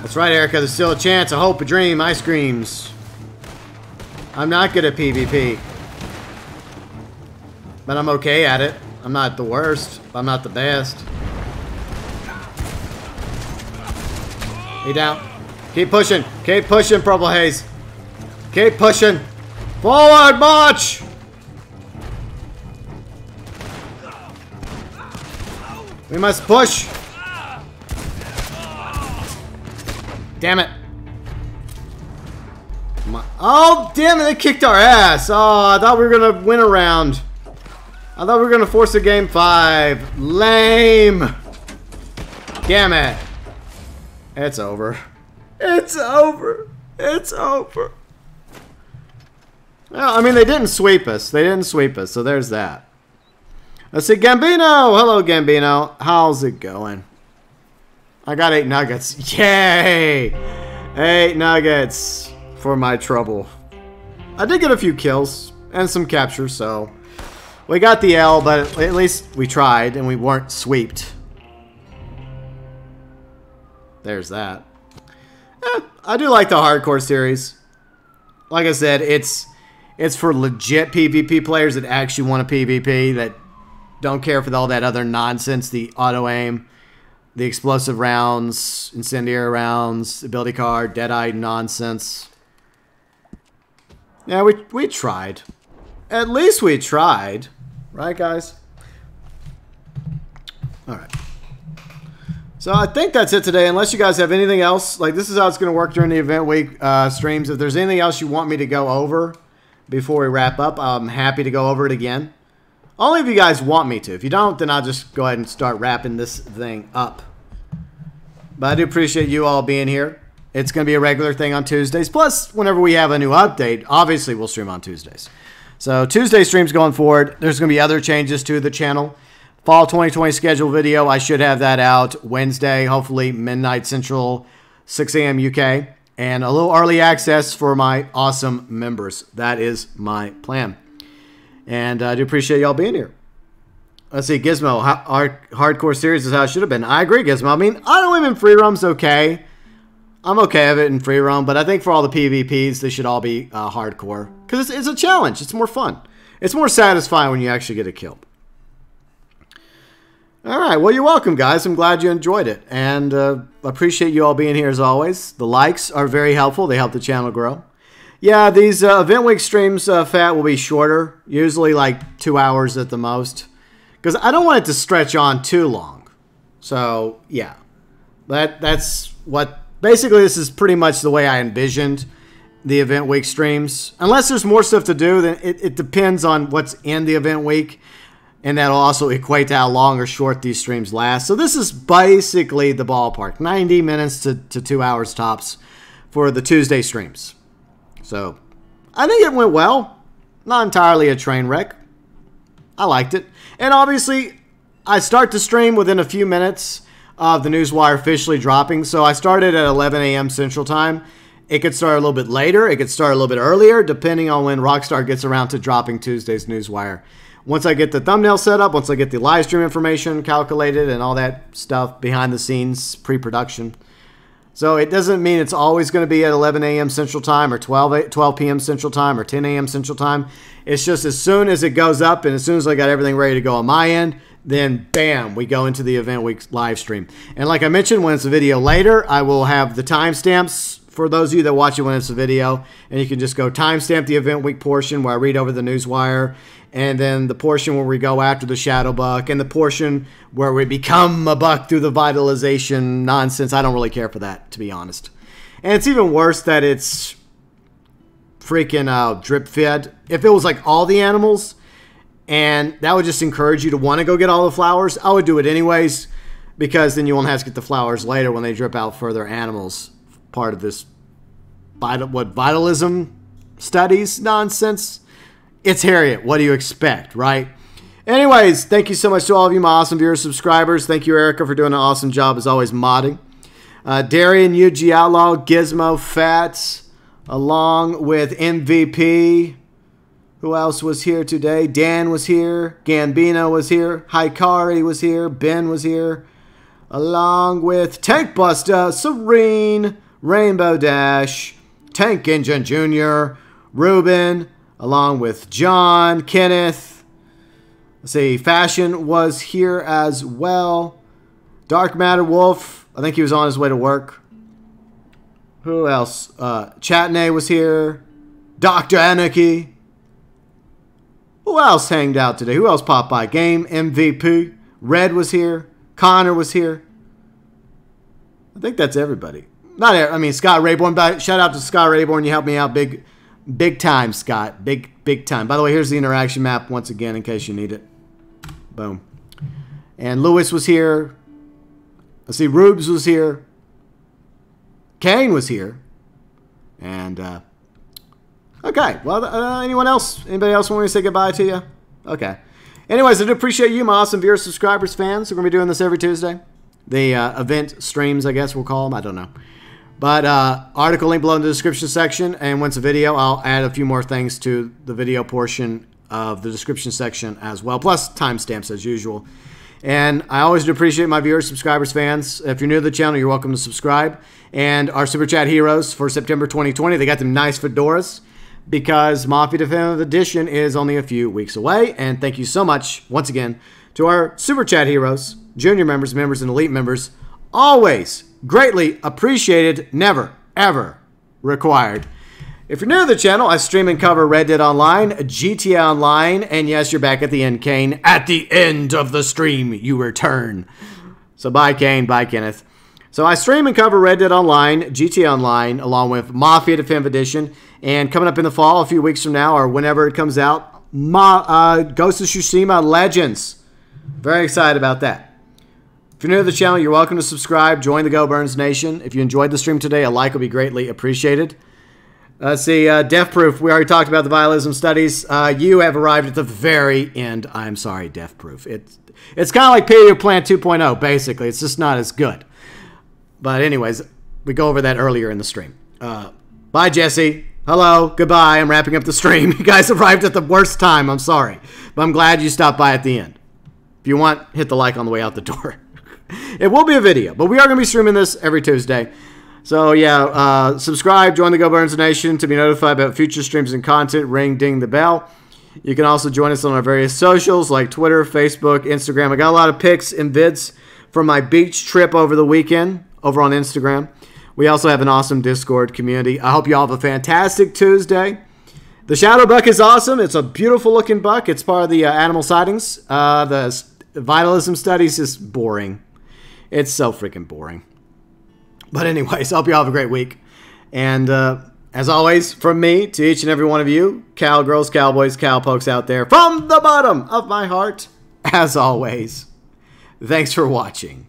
That's right, Erica. There's still a chance, a hope, a dream. Ice creams. I'm not good at PvP. But I'm okay at it. I'm not the worst. I'm not the best. He down. Keep pushing. Keep pushing, Purple Haze. Keep pushing. Forward march! We must push. Damn it. Come on. Oh, damn it. They kicked our ass. Oh, I thought we were going to win a round. I thought we were going to force a game 5. Lame. Damn it. It's over. It's over. It's over. Well, I mean, they didn't sweep us. They didn't sweep us, so there's that. Let's see, Gambino. Hello, Gambino. How's it going? I got 8 nuggets. Yay! 8 nuggets for my trouble. I did get a few kills and some captures, so... we got the L, but at least we tried and we weren't sweeped. There's that. I do like the hardcore series. Like I said, it's for legit PvP players that actually want a PvP, that don't care for all that other nonsense, the auto-aim, the explosive rounds, incendiary rounds, ability card, dead-eye nonsense. Yeah, we tried. At least we tried. Right, guys? Alright. So I think that's it today. Unless you guys have anything else. Like, this is how it's going to work during the event week streams. If there's anything else you want me to go over before we wrap up, I'm happy to go over it again. Only if you guys want me to. If you don't, then I'll just go ahead and start wrapping this thing up. But I do appreciate you all being here. It's going to be a regular thing on Tuesdays. Plus, whenever we have a new update, obviously we'll stream on Tuesdays. So Tuesday streams going forward. There's going to be other changes to the channel. Fall 2020 schedule video. I should have that out Wednesday, hopefully midnight central, 6 a.m. UK. And a little early access for my awesome members. That is my plan. And I do appreciate y'all being here. Let's see, Gizmo. Our hardcore series is how it should have been. I agree, Gizmo. I mean, I don't even free roam's okay. I'm okay with it in free roam, but I think for all the PvPs, they should all be hardcore. Because it's a challenge. It's more fun. It's more satisfying when you actually get a kill. All right. Well, you're welcome, guys. I'm glad you enjoyed it. And appreciate you all being here as always. The likes are very helpful. They help the channel grow. Yeah, these event week streams, Fat, will be shorter. Usually like 2 hours at the most. Because I don't want it to stretch on too long. So, yeah. That's what... Basically, this is pretty much the way I envisioned the event week streams. Unless there's more stuff to do, then it depends on what's in the event week. And that'll also equate to how long or short these streams last. So this is basically the ballpark. 90 minutes to 2 hours tops for the Tuesday streams. So, I think it went well. Not entirely a train wreck. I liked it. And obviously, I start to stream within a few minutes of the Newswire officially dropping. So, I started at 11 a.m. Central Time. It could start a little bit later. It could start a little bit earlier, depending on when Rockstar gets around to dropping Tuesday's Newswire. Once I get the thumbnail set up, once I get the live stream information calculated and all that stuff behind the scenes, pre-production. So it doesn't mean it's always going to be at 11 a.m. Central Time or 12 p.m. Central Time or 10 a.m. Central Time. It's just as soon as it goes up and as soon as I got everything ready to go on my end, then bam, we go into the event week live stream. And like I mentioned, when it's a video later, I will have the timestamps for those of you that watch it when it's a video. And you can just go timestamp the event week portion where I read over the newswire. And then the portion where we go after the Shadow Buck. And the portion where we become a buck through the vitalization nonsense. I don't really care for that, to be honest. And it's even worse that it's freaking drip fed. If it was like all the animals, and that would just encourage you to want to go get all the flowers, I would do it anyways. Because then you won't have to get the flowers later when they drip out further animals. Part of this Vitalism Studies nonsense. It's Harriet. What do you expect, right? Anyways, thank you so much to all of you, my awesome viewers, subscribers. Thank you, Erica, for doing an awesome job, as always, modding. Darian, UG Outlaw, Gizmo, Fats, along with MVP. Who else was here today? Dan was here. Gambino was here. Hikari was here. Ben was here. Along with Tank Buster, Serene, Rainbow Dash, Tank Engine Jr., Ruben, along with John, Kenneth. Let's see, Fashion was here as well. Dark Matter Wolf, I think he was on his way to work. Who else? Chatney was here. Doctor Anarchy. Who else hanged out today? Who else popped by? Game MVP. Red was here. Connor was here. I think that's everybody. Scott Rayborn. But shout out to Scott Rayborn. You helped me out big time, Scott. Big time. By the way, here's the interaction map once again in case you need it. Boom. And Lewis was here. Let's see. Rubes was here. Kane was here. And, okay, well, anyone else? Anybody else want me to say goodbye to you? Okay. Anyways, I do appreciate you, my awesome viewers, subscribers, fans. We're going to be doing this every Tuesday. The event streams, I guess we'll call them. I don't know. But article link below in the description section. And once a video, I'll add a few more things to the video portion of the description section as well. Plus timestamps as usual. And I always do appreciate my viewers, subscribers, fans. If you're new to the channel, you're welcome to subscribe. And our Super Chat heroes for September 2020, they got them nice fedoras. Because Mafia Definitive Edition is only a few weeks away. And thank you so much, once again, to our Super Chat heroes, junior members, members, and elite members. Always greatly appreciated, never, ever required. If you're new to the channel, I stream and cover Red Dead Online, GTA Online, and yes, you're back at the end, Kane. At the end of the stream, you return. So bye, Kane. Bye, Kenneth. So I stream and cover Red Dead Online, GTA Online, along with Mafia Definitive Edition. And coming up in the fall, a few weeks from now, or whenever it comes out, Ghost of Tsushima Legends. Very excited about that. If you're new to the channel, you're welcome to subscribe. Join the Go Burns Nation. If you enjoyed the stream today, a like will be greatly appreciated. Let's see, Death Proof. We already talked about the Vitalism Studies. You have arrived at the very end. I'm sorry, Death Proof. It's kind of like Period of Plant 2.0, basically. It's just not as good. But anyways, we go over that earlier in the stream. Bye, Jesse. Hello. Goodbye. I'm wrapping up the stream. You guys arrived at the worst time. I'm sorry. But I'm glad you stopped by at the end. If you want, hit the like on the way out the door. It will be a video, but we are going to be streaming this every Tuesday. So, yeah, subscribe, join the Go Burns Nation to be notified about future streams and content. Ring, ding the bell. You can also join us on our various socials like Twitter, Facebook, Instagram. I got a lot of pics and vids from my beach trip over the weekend. Over on Instagram. We also have an awesome Discord community. I hope you all have a fantastic Tuesday. The Shadow Buck is awesome. It's a beautiful looking buck. It's part of the animal sightings. The Vitalism Studies is boring. It's so freaking boring. But anyways, I hope you all have a great week. And as always, from me to each and every one of you, cowgirls, cowboys, cowpokes out there, from the bottom of my heart, as always, thanks for watching.